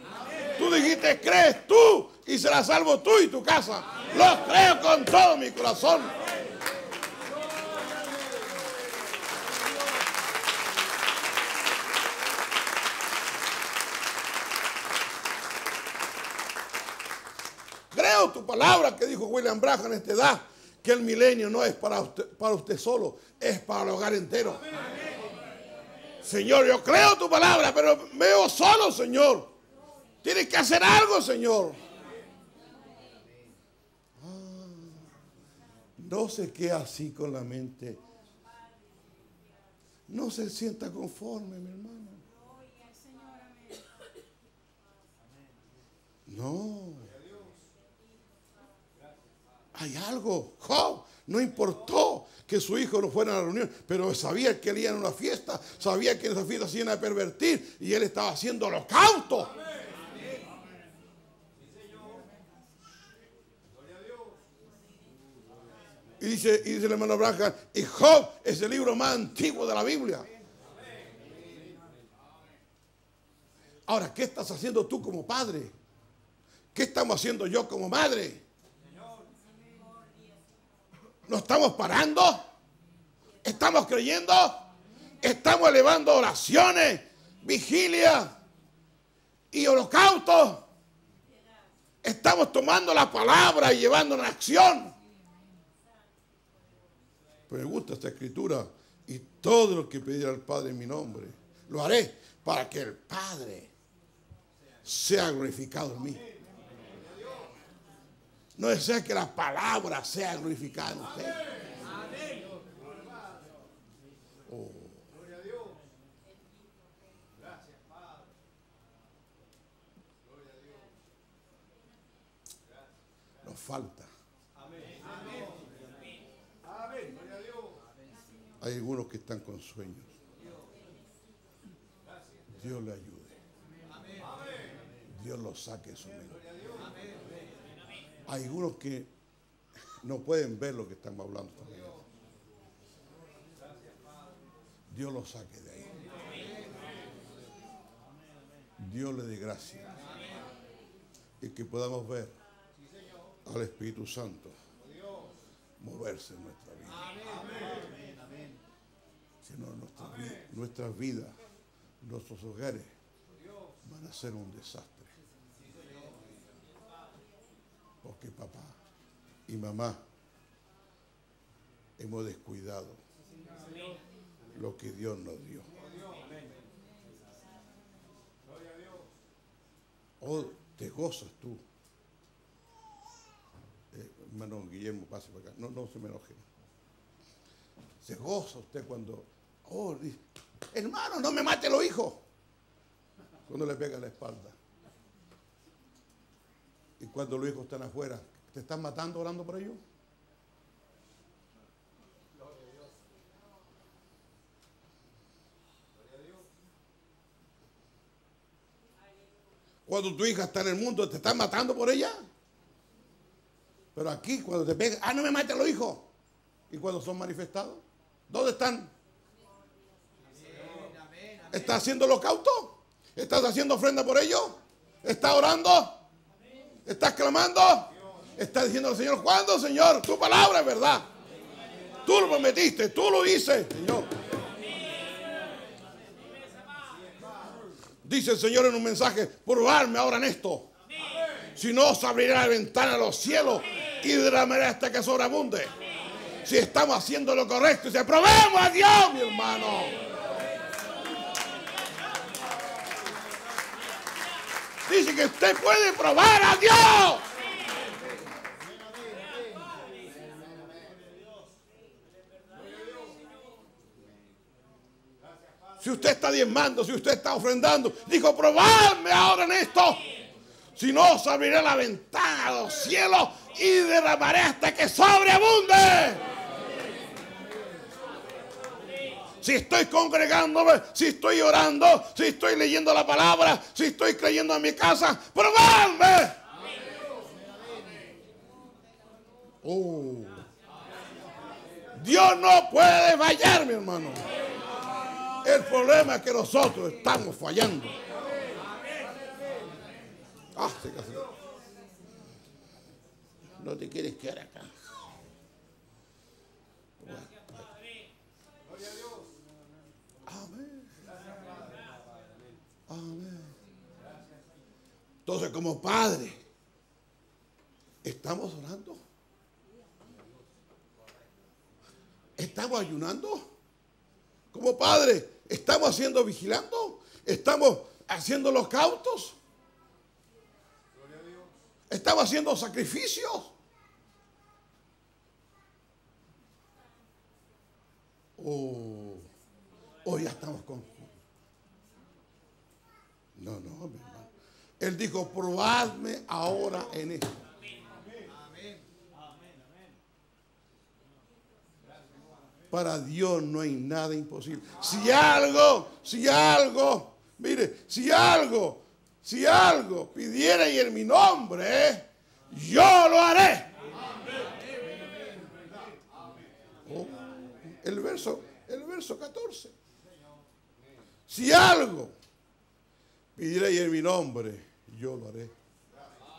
Tú dijiste, crees tú y serás salvo tú y tu casa. Los creo con todo mi corazón. Creo tu palabra, que dijo William Branham en esta edad, que el milenio no es para usted, para usted solo, es para el hogar entero. Amén. Señor, yo creo tu palabra, pero me veo solo, Señor. Tienes que hacer algo, Señor. Ah, no se quede así con la mente. No se sienta conforme, mi hermano. No. Hay algo. Job no importó que su hijo no fuera a la reunión, pero sabía que él iba a una fiesta, sabía que en esa fiesta se iban a pervertir y él estaba haciendo holocausto. Y dice, y dice el hermano Branham, y Job es el libro más antiguo de la Biblia. Ahora, ¿qué estás haciendo tú como padre? ¿Qué estamos haciendo yo como madre? ¿Nos estamos parando? ¿Estamos creyendo? ¿Estamos elevando oraciones, vigilia y holocausto? ¿Estamos tomando la palabra y llevándola en acción? Pero me gusta esta escritura. Y todo lo que pedirá al Padre en mi nombre, lo haré para que el Padre sea glorificado en mí. No desea que la palabra sea glorificada en usted. Oh. Nos falta. Hay algunos que están con sueños. Dios le ayude. Dios los saque de su mente. Hay algunos que no pueden ver lo que estamos hablando también. Dios los saque de ahí. Dios le dé gracia. Y que podamos ver al Espíritu Santo moverse en nuestra vida. Si no, nuestra, nuestras vidas, nuestros hogares van a ser un desastre. Porque papá y mamá hemos descuidado lo que Dios nos dio. Oh, te gozas tú. Eh, hermano Guillermo, pase para acá. No, no se me enoje. Se goza usted cuando... Oh, dice, hermano, no me mate los hijos. Cuando le pega la espalda. Y cuando los hijos están afuera, ¿te están matando orando por ellos? Gloria a Dios. Gloria a Dios. Cuando tu hija está en el mundo, ¿te están matando por ella? Pero aquí, cuando te pegan, ¡ah, no me maten los hijos! ¿Y cuando son manifestados? ¿Dónde están? Amén, amén, amén. ¿Estás haciendo holocausto? ¿Estás haciendo ofrenda por ellos? ¿Estás orando? ¿Estás clamando? ¿Estás diciendo al Señor, cuándo, Señor? Tu palabra es verdad. Tú lo prometiste, tú lo dices, Señor. Dice el Señor en un mensaje, probadme ahora en esto. Si no, os abrirá la ventana a los cielos y derramaré hasta que sobreabunde. Si estamos haciendo lo correcto, dice, probemos a Dios, mi hermano. Dice que usted puede probar a Dios. Si usted está diezmando, si usted está ofrendando, dijo, probadme ahora en esto. Si no, os abriré la ventana de los cielos y derramaré hasta que sobreabunde. Si estoy congregándome, si estoy orando, si estoy leyendo la palabra, si estoy creyendo en mi casa, probadme. Oh. Dios no puede fallar, mi hermano. El problema es que nosotros estamos fallando. Ah, se casó. No te quieres quedar acá. Amén. Entonces, como padre, ¿Estamos orando? ¿Estamos ayunando? Como padre, ¿estamos haciendo vigilando? ¿Estamos haciendo los cautos? ¿Estamos haciendo sacrificios? ¿O, o ya estamos con? No, no, mi hermano. Él dijo, probadme ahora en esto. Para Dios no hay nada imposible. Si algo, si algo, mire, si algo, si algo pidierais en mi nombre, yo lo haré. Oh, el verso, el verso catorce. Si algo pidierais en mi nombre, yo lo haré.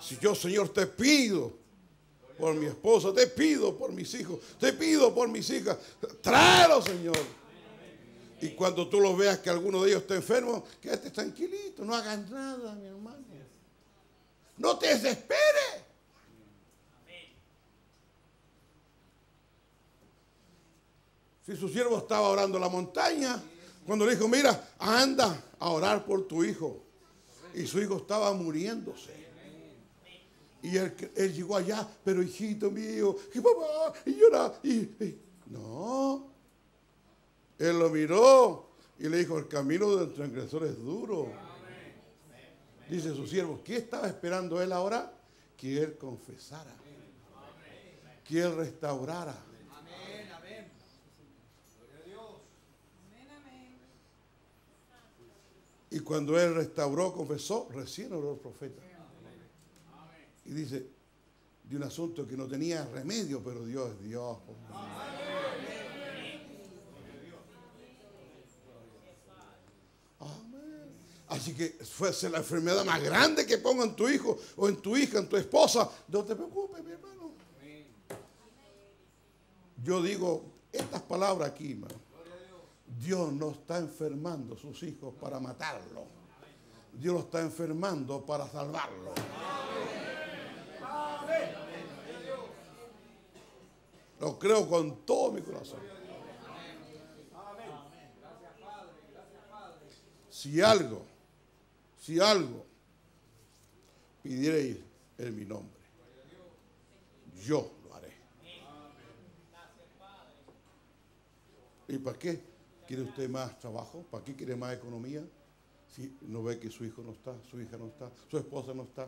Si yo, Señor, te pido por mi esposa, te pido por mis hijos, te pido por mis hijas, tráelo, Señor. Y cuando tú los veas que alguno de ellos está enfermo, quédate tranquilito, no hagas nada, mi hermano. No te desesperes. Si su siervo estaba orando en la montaña, cuando le dijo, mira, anda a orar por tu hijo, y su hijo estaba muriéndose. Y él, él llegó allá, pero hijito mío, y papá, y llora, y, y... No. Él lo miró y le dijo, el camino del transgresor es duro. Dice su siervo, ¿qué estaba esperando él ahora? Que él confesara, que él restaurara. Amén, amén. Gloria a Dios. Amén, amén. Y cuando él restauró, confesó, recién oró el profeta. Y dice, de un asunto que no tenía remedio, pero Dios es Dios. Amén. Así que fuese la enfermedad más grande que ponga en tu hijo, o en tu hija, en tu esposa, no te preocupes, mi hermano. Yo digo estas palabras aquí, hermano. Dios no está enfermando a sus hijos para matarlos. Dios lo está enfermando para salvarlos. Lo creo con todo mi corazón. Si algo, si algo pidierais en mi nombre, yo lo haré. ¿Y para qué quiere usted más trabajo? ¿Para qué quiere más economía? Si no ve que su hijo no está, su hija no está, su esposa no está.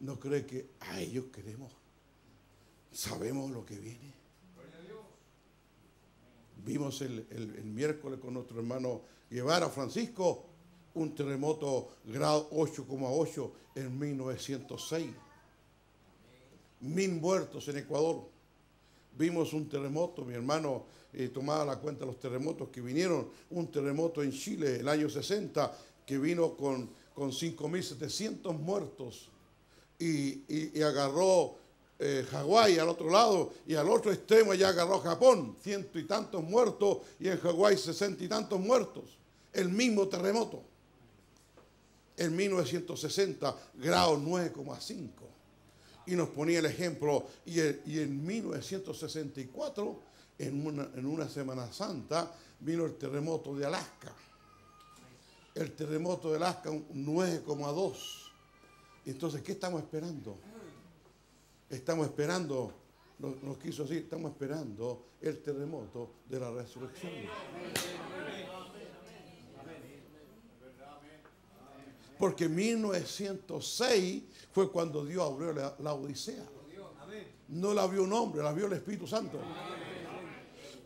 ¿No cree que a ellos queremos? ¿Sabemos lo que viene? Vimos el, el, el miércoles con nuestro hermano Guevara, Francisco, un terremoto grado ocho coma ocho en mil novecientos seis. Mil muertos en Ecuador. Vimos un terremoto, mi hermano eh, tomaba la cuenta de los terremotos que vinieron, un terremoto en Chile el año sesenta que vino con, con cinco mil setecientos muertos. Y, y, y agarró eh, Hawái al otro lado, y al otro extremo ya agarró Japón, ciento y tantos muertos, y en Hawái sesenta y tantos muertos. El mismo terremoto. En mil novecientos sesenta, grado nueve coma cinco. Y nos ponía el ejemplo, y, el, y en mil novecientos sesenta y cuatro, en una, en una Semana Santa, vino el terremoto de Alaska. El terremoto de Alaska, nueve coma dos. Entonces, ¿qué estamos esperando? Estamos esperando, nos, nos quiso decir, estamos esperando el terremoto de la resurrección. Porque en mil novecientos seis fue cuando Dios abrió la, la Odisea. No la vio un hombre, la vio el Espíritu Santo.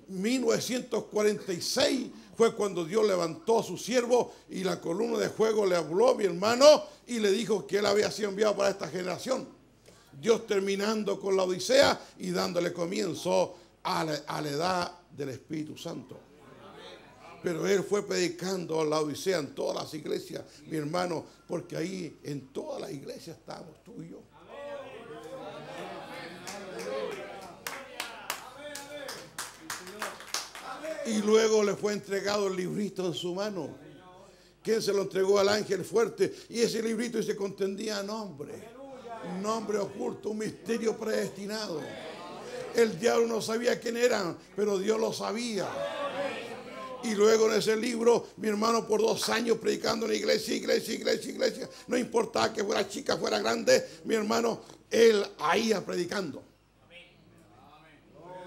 mil novecientos cuarenta y seis fue cuando Dios levantó a su siervo y la columna de fuego le habló, mi hermano, y le dijo que él había sido enviado para esta generación. Dios terminando con la Odisea y dándole comienzo a la, a la edad del Espíritu Santo. Pero él fue predicando la Odisea en todas las iglesias, mi hermano, porque ahí en todas las iglesias estamos tú y yo. Y luego le fue entregado el librito en su mano. ¿Quién se lo entregó al ángel fuerte? Y ese librito se contendía nombres, nombre oculto, un misterio predestinado. El diablo no sabía quién eran, pero Dios lo sabía. Y luego en ese libro, mi hermano, por dos años predicando en la iglesia, iglesia, iglesia, iglesia, no importaba que fuera chica, fuera grande, mi hermano, él ahí iba predicando.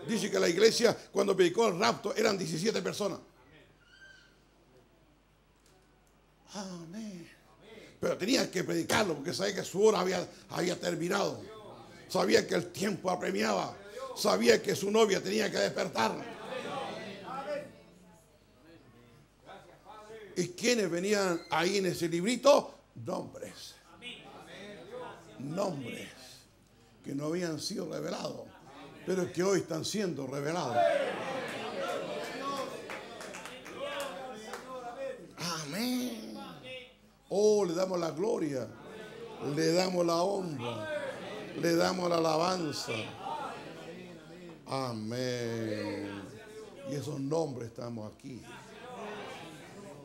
Dice que la iglesia, cuando predicó el rapto, eran diecisiete personas. Amén. Pero tenía que predicarlo porque sabía que su hora había, había terminado. Sabía que el tiempo apremiaba. Sabía que su novia tenía que despertar. ¿Y quiénes venían ahí en ese librito? Nombres. Nombres que no habían sido revelados, pero que hoy están siendo revelados. Amén. Oh, le damos la gloria, le damos la honra, le damos la alabanza. Amén. Y esos nombres estamos aquí.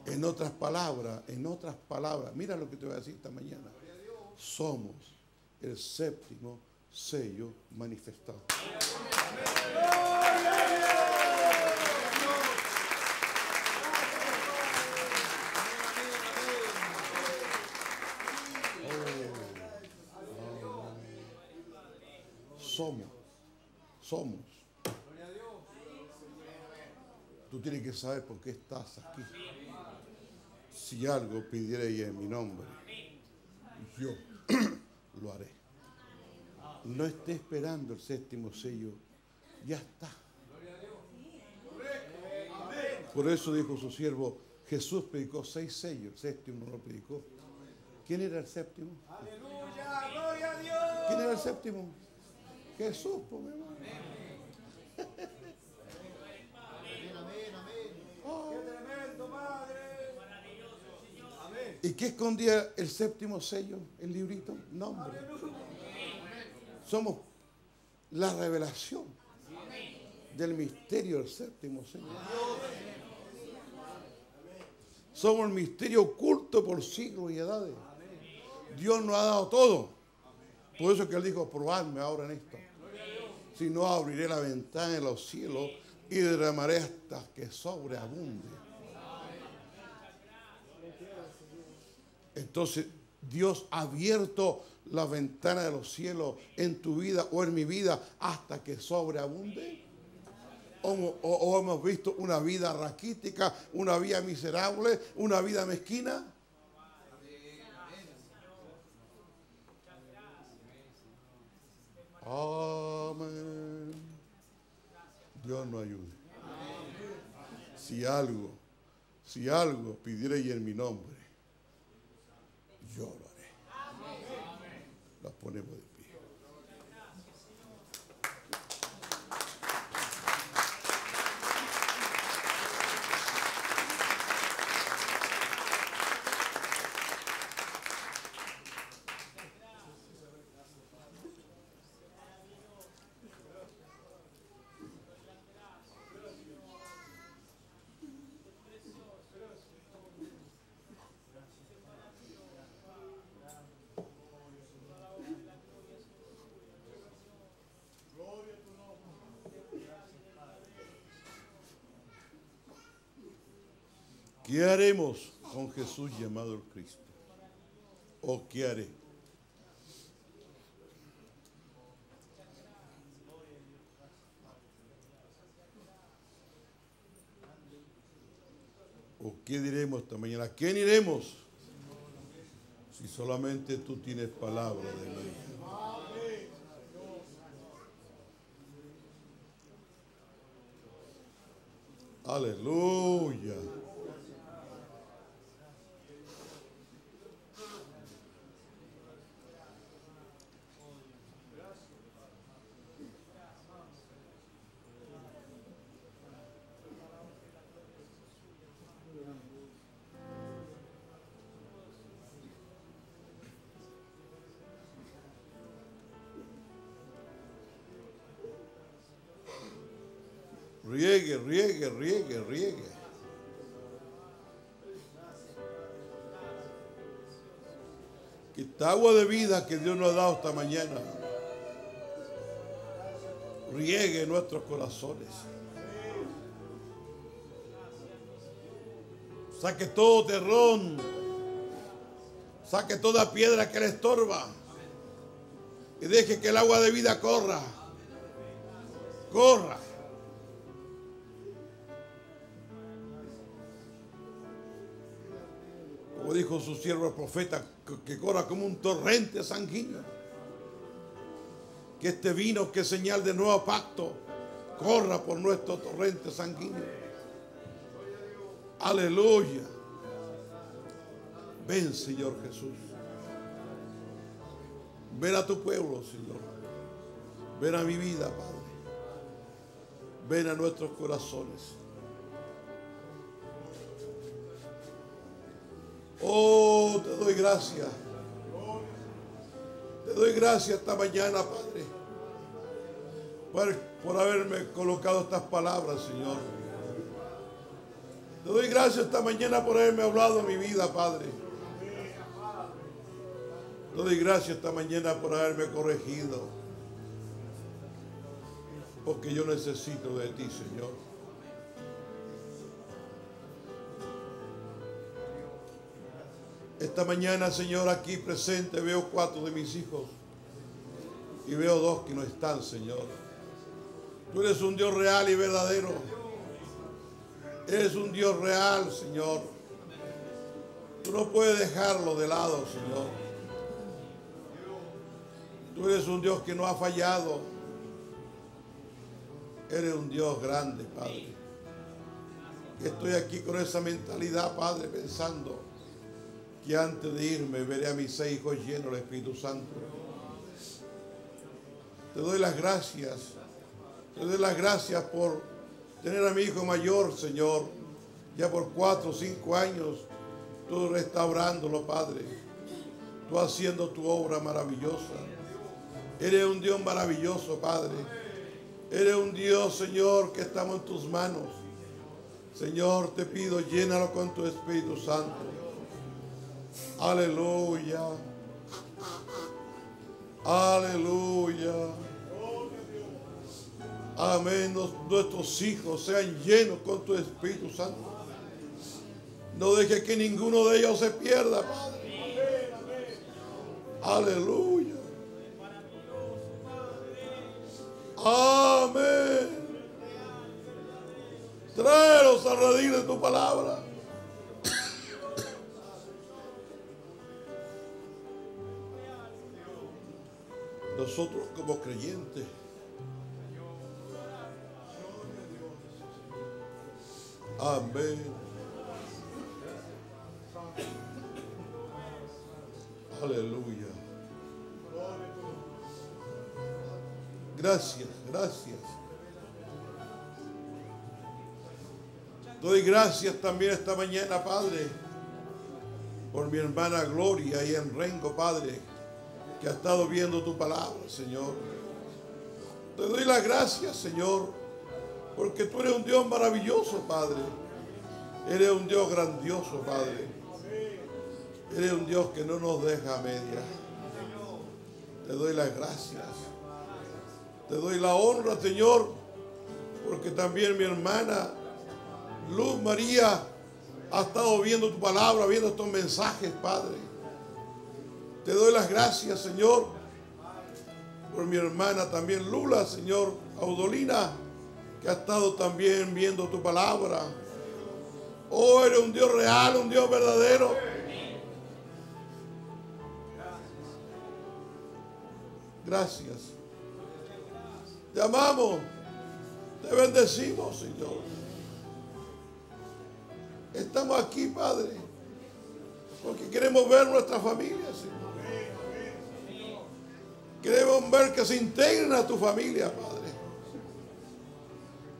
En otras palabras, en otras palabras, mira lo que te voy a decir esta mañana. Somos el séptimo sello manifestado. Oh, oh. Somos, somos. Tú tienes que saber por qué estás aquí. Si algo pidierais en mi nombre, yo lo haré. No esté esperando el séptimo sello, ya está. Por eso dijo su siervo, Jesús predicó seis sellos, el séptimo no lo predicó. ¿Quién era el séptimo? ¡Aleluya! ¡Gloria a Dios! ¿Quién era el séptimo? Jesús, por mi hermano. ¿Y qué escondía el séptimo sello, el librito? Nombre. Somos la revelación del misterio del séptimo sello. Somos el misterio oculto por siglos y edades. Dios nos ha dado todo. Por eso que Él dijo, probadme ahora en esto. Si no, abriré la ventana de los cielos y derramaré hasta que sobreabunde. Entonces, Dios ha abierto la ventana de los cielos en tu vida o en mi vida hasta que sobreabunde. O, o, o hemos visto una vida raquítica, una vida miserable, una vida mezquina. Amén. Dios nos ayude. Si algo, si algo pidierais en mi nombre, yo lo haré. La ponemos de pie. ¿Qué haremos con Jesús llamado el Cristo? ¿O qué haré? ¿O qué diremos esta mañana? ¿A quién iremos? Si solamente tú tienes palabra de ley. Aleluya. Riegue, riegue, riegue, riegue. esta agua de vida que Dios nos ha dado esta mañana riegue nuestros corazones. Saque todo terrón, saque toda piedra que le estorba y deje que el agua de vida corra, corra. Como dijo su siervo el profeta, que corra como un torrente sanguíneo. Que este vino, que es señal de nuevo pacto, corra por nuestro torrente sanguíneo. Aleluya. Ven, Señor Jesús. Ven a tu pueblo, Señor. Ven a mi vida, Padre. Ven a nuestros corazones. Oh, te doy gracias. Te doy gracias esta mañana, Padre, por, por haberme colocado estas palabras, Señor. Te doy gracias esta mañana por haberme hablado de mi vida, Padre. Te doy gracias esta mañana por haberme corregido, porque yo necesito de ti, Señor. Esta mañana, Señor, aquí presente veo cuatro de mis hijos y veo dos que no están, Señor. Tú eres un Dios real y verdadero. Eres un Dios real, Señor. Tú no puedes dejarlo de lado, Señor. Tú eres un Dios que no ha fallado. Eres un Dios grande, Padre. Estoy aquí con esa mentalidad, Padre, pensando que antes de irme veré a mis seis hijos llenos del Espíritu Santo. Te doy las gracias. Te doy las gracias por tener a mi hijo mayor, Señor. Ya por cuatro o cinco años, tú restaurándolo, Padre. Tú haciendo tu obra maravillosa. Eres un Dios maravilloso, Padre. Eres un Dios, Señor, que estamos en tus manos. Señor, te pido, llénalo con tu Espíritu Santo. Aleluya, aleluya, amén. Nos, nuestros hijos sean llenos con tu Espíritu Santo. No dejes que ninguno de ellos se pierda, Padre. Aleluya, amén. Tráelos a redil de tu palabra. Nosotros como creyentes amén, aleluya. Gracias, gracias. Doy gracias también esta mañana, Padre, por mi hermana Gloria y en Rengo, Padre, que ha estado viendo tu palabra, Señor. Te doy las gracias, Señor, porque tú eres un Dios maravilloso, Padre. Eres un Dios grandioso, Padre. Eres un Dios que no nos deja a medias. Te doy las gracias. Te doy la honra, Señor, porque también mi hermana Luz María ha estado viendo tu palabra, viendo estos mensajes, Padre. Te doy las gracias, Señor, por mi hermana también Lula, Señor, Audolina, que ha estado también viendo tu palabra. Oh, eres un Dios real, un Dios verdadero. Gracias. Te amamos, te bendecimos, Señor. Estamos aquí, Padre, porque queremos ver nuestra familia, Señor. Queremos ver que se integren a tu familia, Padre.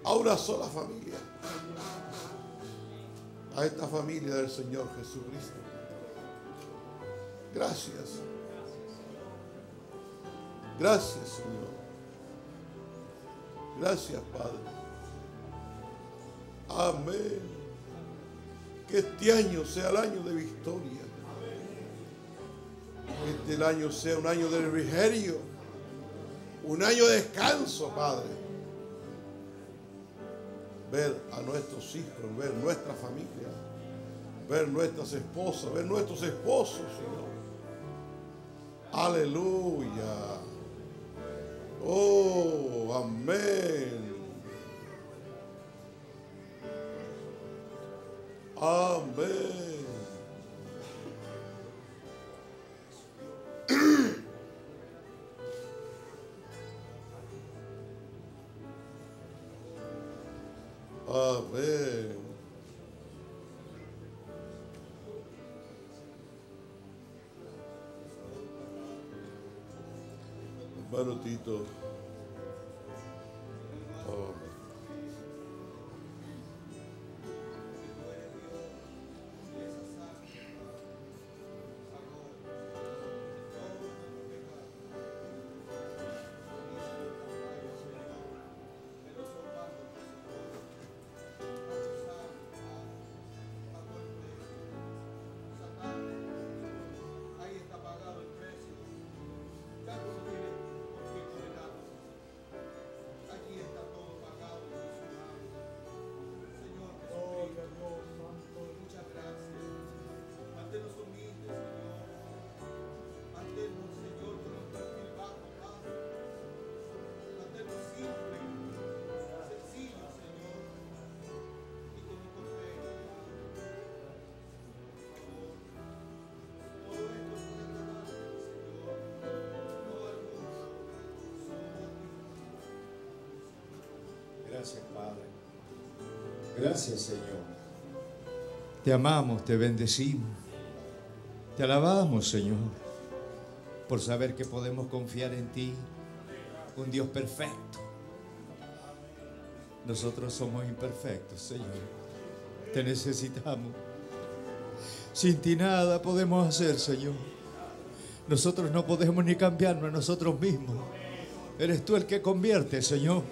A una sola familia. A esta familia del Señor Jesucristo. Gracias. Gracias, Señor. Gracias, Padre. Amén. Que este año sea el año de victoria. Que este año sea un año de refrigerio, un año de descanso, Padre. Ver a nuestros hijos, ver nuestra familia, ver nuestras esposas, ver nuestros esposos, Señor. Aleluya. Oh, amén. Amén. Amén. Hermano Tito. Oh. Gracias, Padre. Gracias, Señor. Te amamos, te bendecimos. Te alabamos, Señor, por saber que podemos confiar en ti, un Dios perfecto. Nosotros somos imperfectos, Señor. Te necesitamos. Sin ti nada podemos hacer, Señor. Nosotros no podemos ni cambiarnos a nosotros mismos. Eres tú el que convierte, Señor.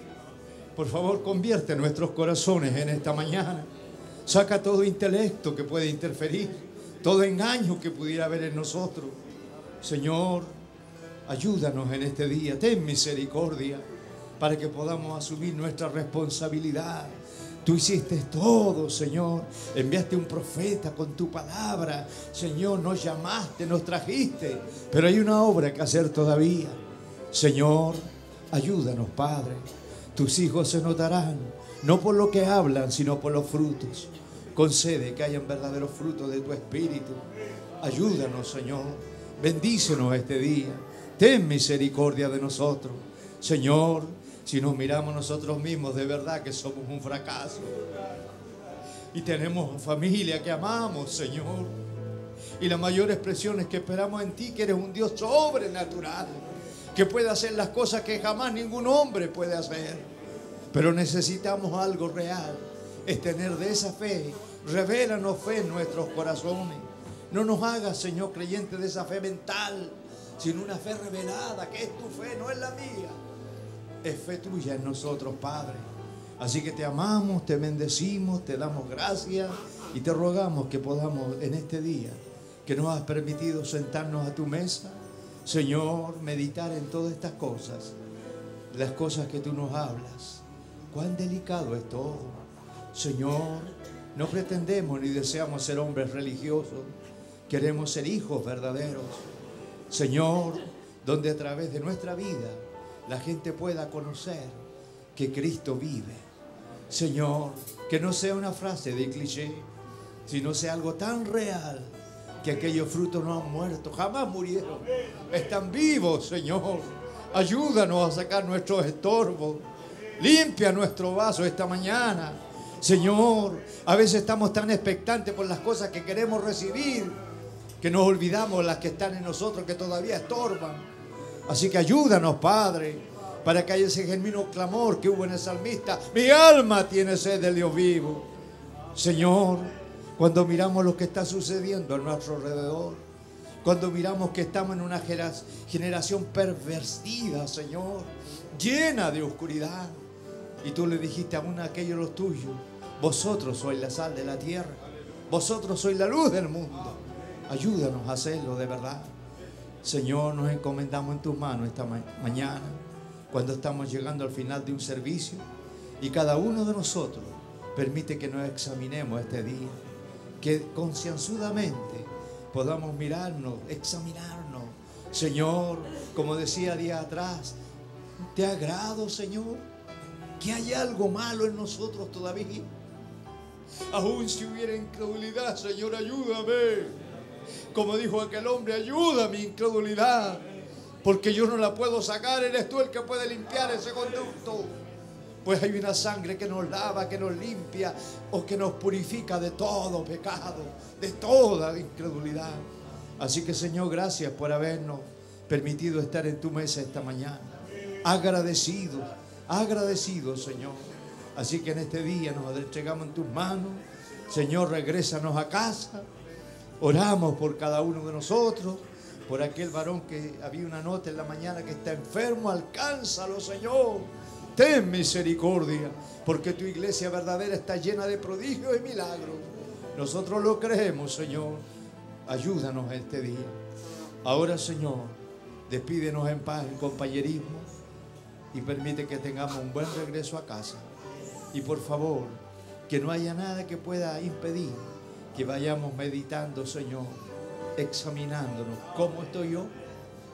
Por favor, convierte nuestros corazones en esta mañana. Saca todo intelecto que puede interferir, todo engaño que pudiera haber en nosotros. Señor, ayúdanos en este día. Ten misericordia para que podamos asumir nuestra responsabilidad. Tú hiciste todo, Señor. Enviaste un profeta con tu palabra. Señor, nos llamaste, nos trajiste. Pero hay una obra que hacer todavía. Señor, ayúdanos, Padre. Tus hijos se notarán, no por lo que hablan, sino por los frutos. Concede que hayan verdaderos frutos de tu Espíritu. Ayúdanos, Señor. Bendícenos este día. Ten misericordia de nosotros. Señor, si nos miramos nosotros mismos, de verdad que somos un fracaso. Y tenemos familia que amamos, Señor. Y la mayor expresión es que esperamos en ti, que eres un Dios sobrenatural, que puede hacer las cosas que jamás ningún hombre puede hacer. Pero necesitamos algo real, es tener de esa fe. Revélanos fe en nuestros corazones. No nos hagas, Señor, creyentes de esa fe mental, sino una fe revelada, que es tu fe, no es la mía. Es fe tuya en nosotros, Padre. Así que te amamos, te bendecimos, te damos gracias y te rogamos que podamos en este día, que nos has permitido sentarnos a tu mesa, Señor, meditar en todas estas cosas, las cosas que tú nos hablas. Cuán delicado es todo, Señor. No pretendemos ni deseamos ser hombres religiosos. Queremos ser hijos verdaderos, Señor, donde a través de nuestra vida la gente pueda conocer que Cristo vive. Señor, que no sea una frase de cliché, sino sea algo tan real, que aquellos frutos no han muerto, jamás murieron. Están vivos, Señor. Ayúdanos a sacar nuestros estorbos. Limpia nuestro vaso esta mañana, Señor. A veces estamos tan expectantes por las cosas que queremos recibir, que nos olvidamos las que están en nosotros, que todavía estorban. Así que ayúdanos, Padre, para que haya ese genuino clamor que hubo en el salmista. Mi alma tiene sed del Dios vivo. Señor, cuando miramos lo que está sucediendo a nuestro alrededor, cuando miramos que estamos en una generación pervertida, Señor, llena de oscuridad. Y tú le dijiste a uno de aquellos los tuyos, vosotros sois la sal de la tierra, vosotros sois la luz del mundo. Ayúdanos a hacerlo de verdad. Señor, nos encomendamos en tus manos esta ma- mañana, cuando estamos llegando al final de un servicio, y cada uno de nosotros permite que nos examinemos este día, que concienzudamente podamos mirarnos, examinarnos. Señor, como decía días atrás, ¿te agrado, Señor, que haya algo malo en nosotros todavía? Aún si hubiera incredulidad, Señor, ayúdame. Como dijo aquel hombre, ayuda a mi incredulidad, porque yo no la puedo sacar, eres tú el que puede limpiar ese conducto. Pues hay una sangre que nos lava, que nos limpia o que nos purifica de todo pecado, de toda incredulidad. Así que, Señor, gracias por habernos permitido estar en tu mesa esta mañana. Agradecido, agradecido, Señor. Así que en este día nos entregamos en tus manos. Señor, regrésanos a casa. Oramos por cada uno de nosotros, por aquel varón que había una nota en la mañana que está enfermo. Alcánzalo, Señor. Ten misericordia, porque tu iglesia verdadera está llena de prodigios y milagros. Nosotros lo creemos, Señor. Ayúdanos este día. Ahora, Señor, despídenos en paz, en compañerismo, y permite que tengamos un buen regreso a casa. Y por favor, que no haya nada que pueda impedir que vayamos meditando, Señor, examinándonos. ¿Cómo estoy yo?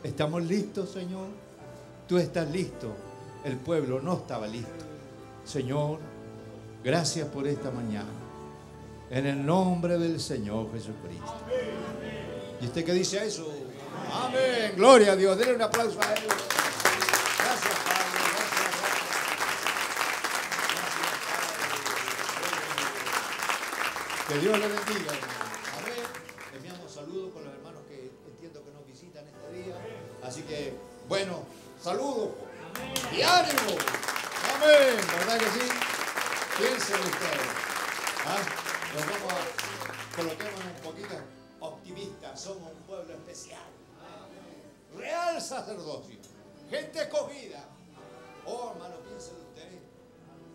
¿Estamos listos, Señor? Tú estás listo. El pueblo no estaba listo. Señor, gracias por esta mañana. En el nombre del Señor Jesucristo. ¿Y usted qué dice a eso? Amén. Gloria a Dios. Denle un aplauso a Él. Gracias, Padre. Que Dios le bendiga. Amén. Enviamos saludos con los hermanos que entiendo que nos visitan este día. Así que, bueno, saludos. Y ánimo. Amén. ¿Verdad que sí? Piensen ustedes. ¿Ah? Nos vamos a colocarnos un poquito optimistas. Somos un pueblo especial. Real sacerdocio. Gente escogida. Oh, hermano, piensen ustedes.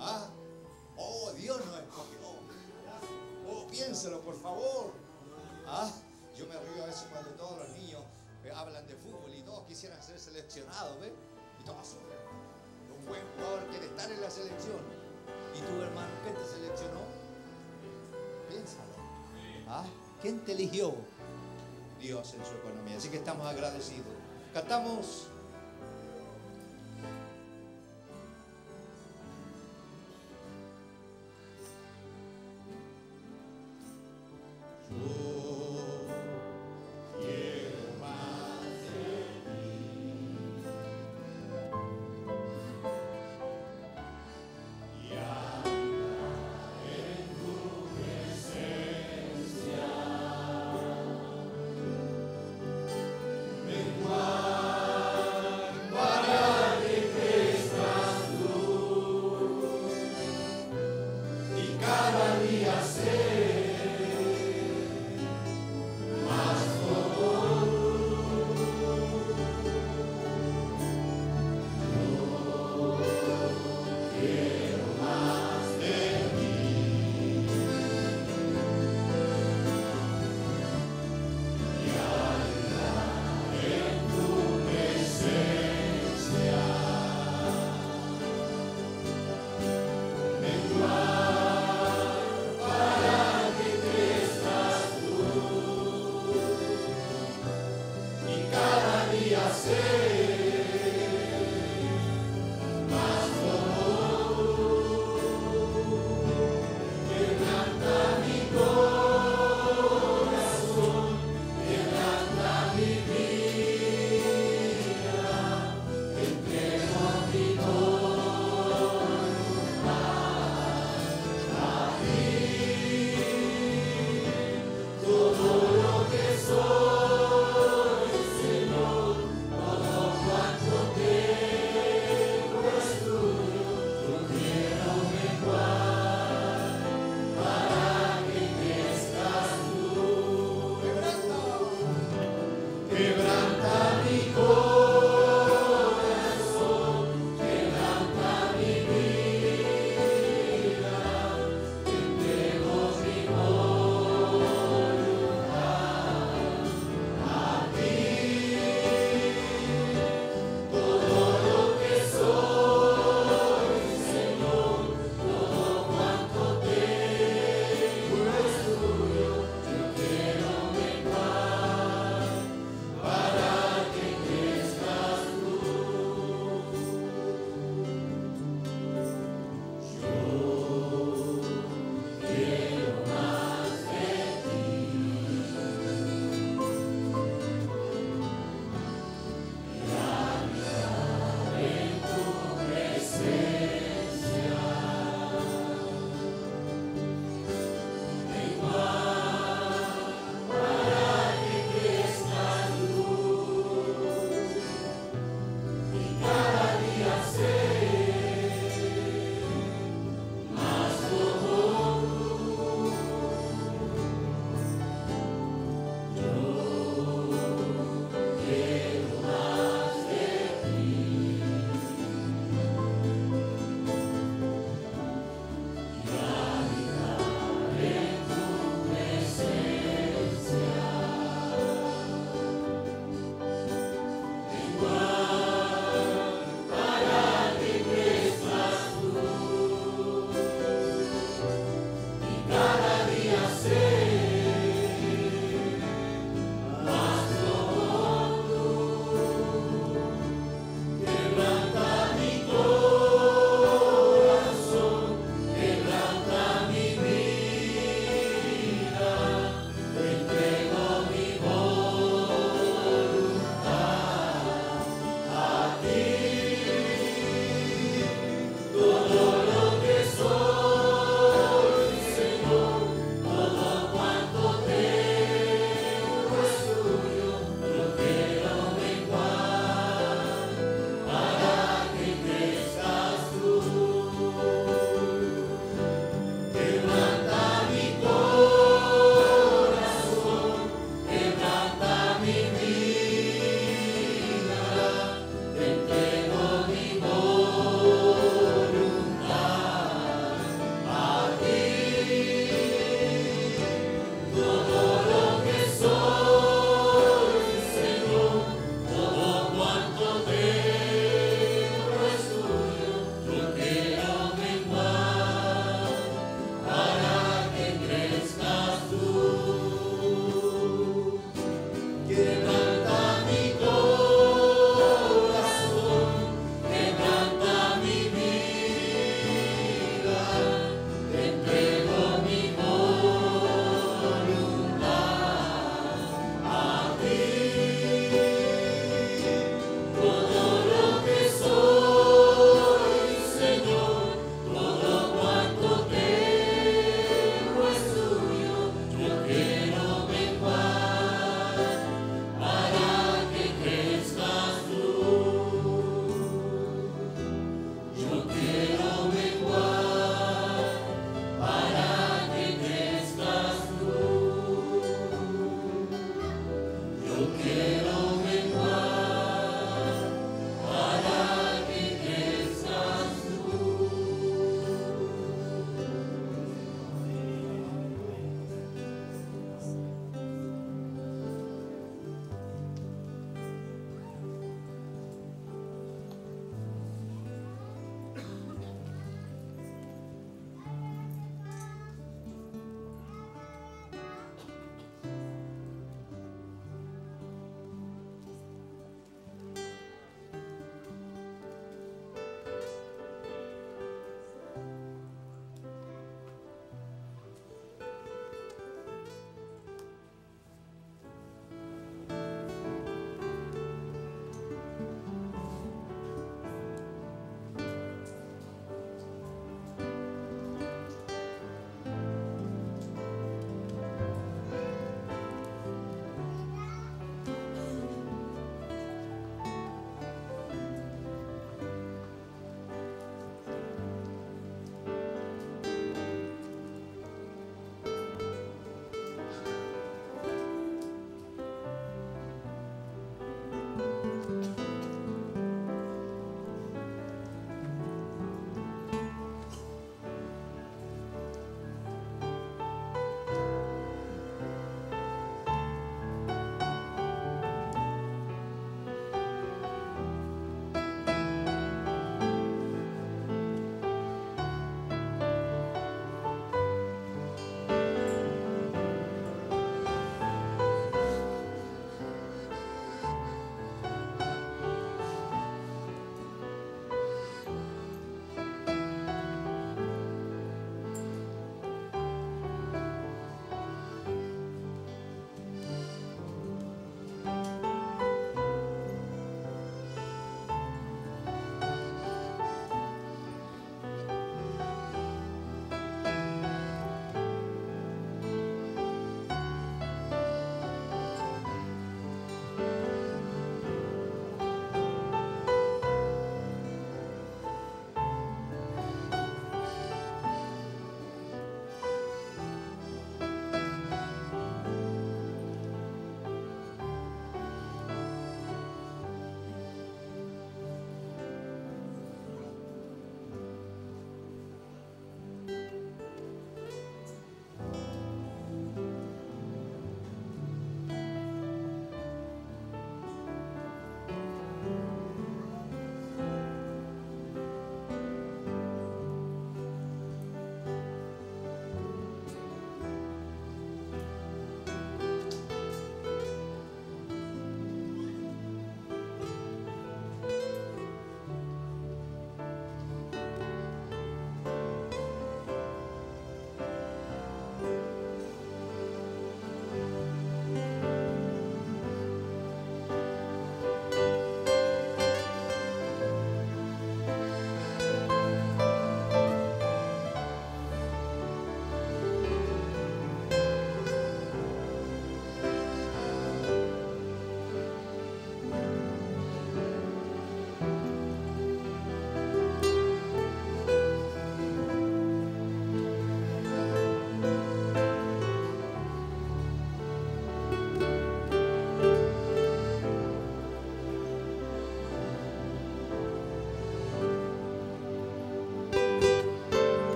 ¿Ah? Oh, Dios nos escogió. Oh, piénselo, por favor. ¿Ah? Yo me río a veces cuando todos los niños hablan de fútbol y todos quisieran ser seleccionados, ¿ves? Y todos sufren. Un buen jugador quiere estar en la selección. ¿Y tú, hermano, quién te seleccionó? Piénsalo. ¿Ah? ¿Quién te eligió? Dios en su economía. Así que estamos agradecidos. Cantamos.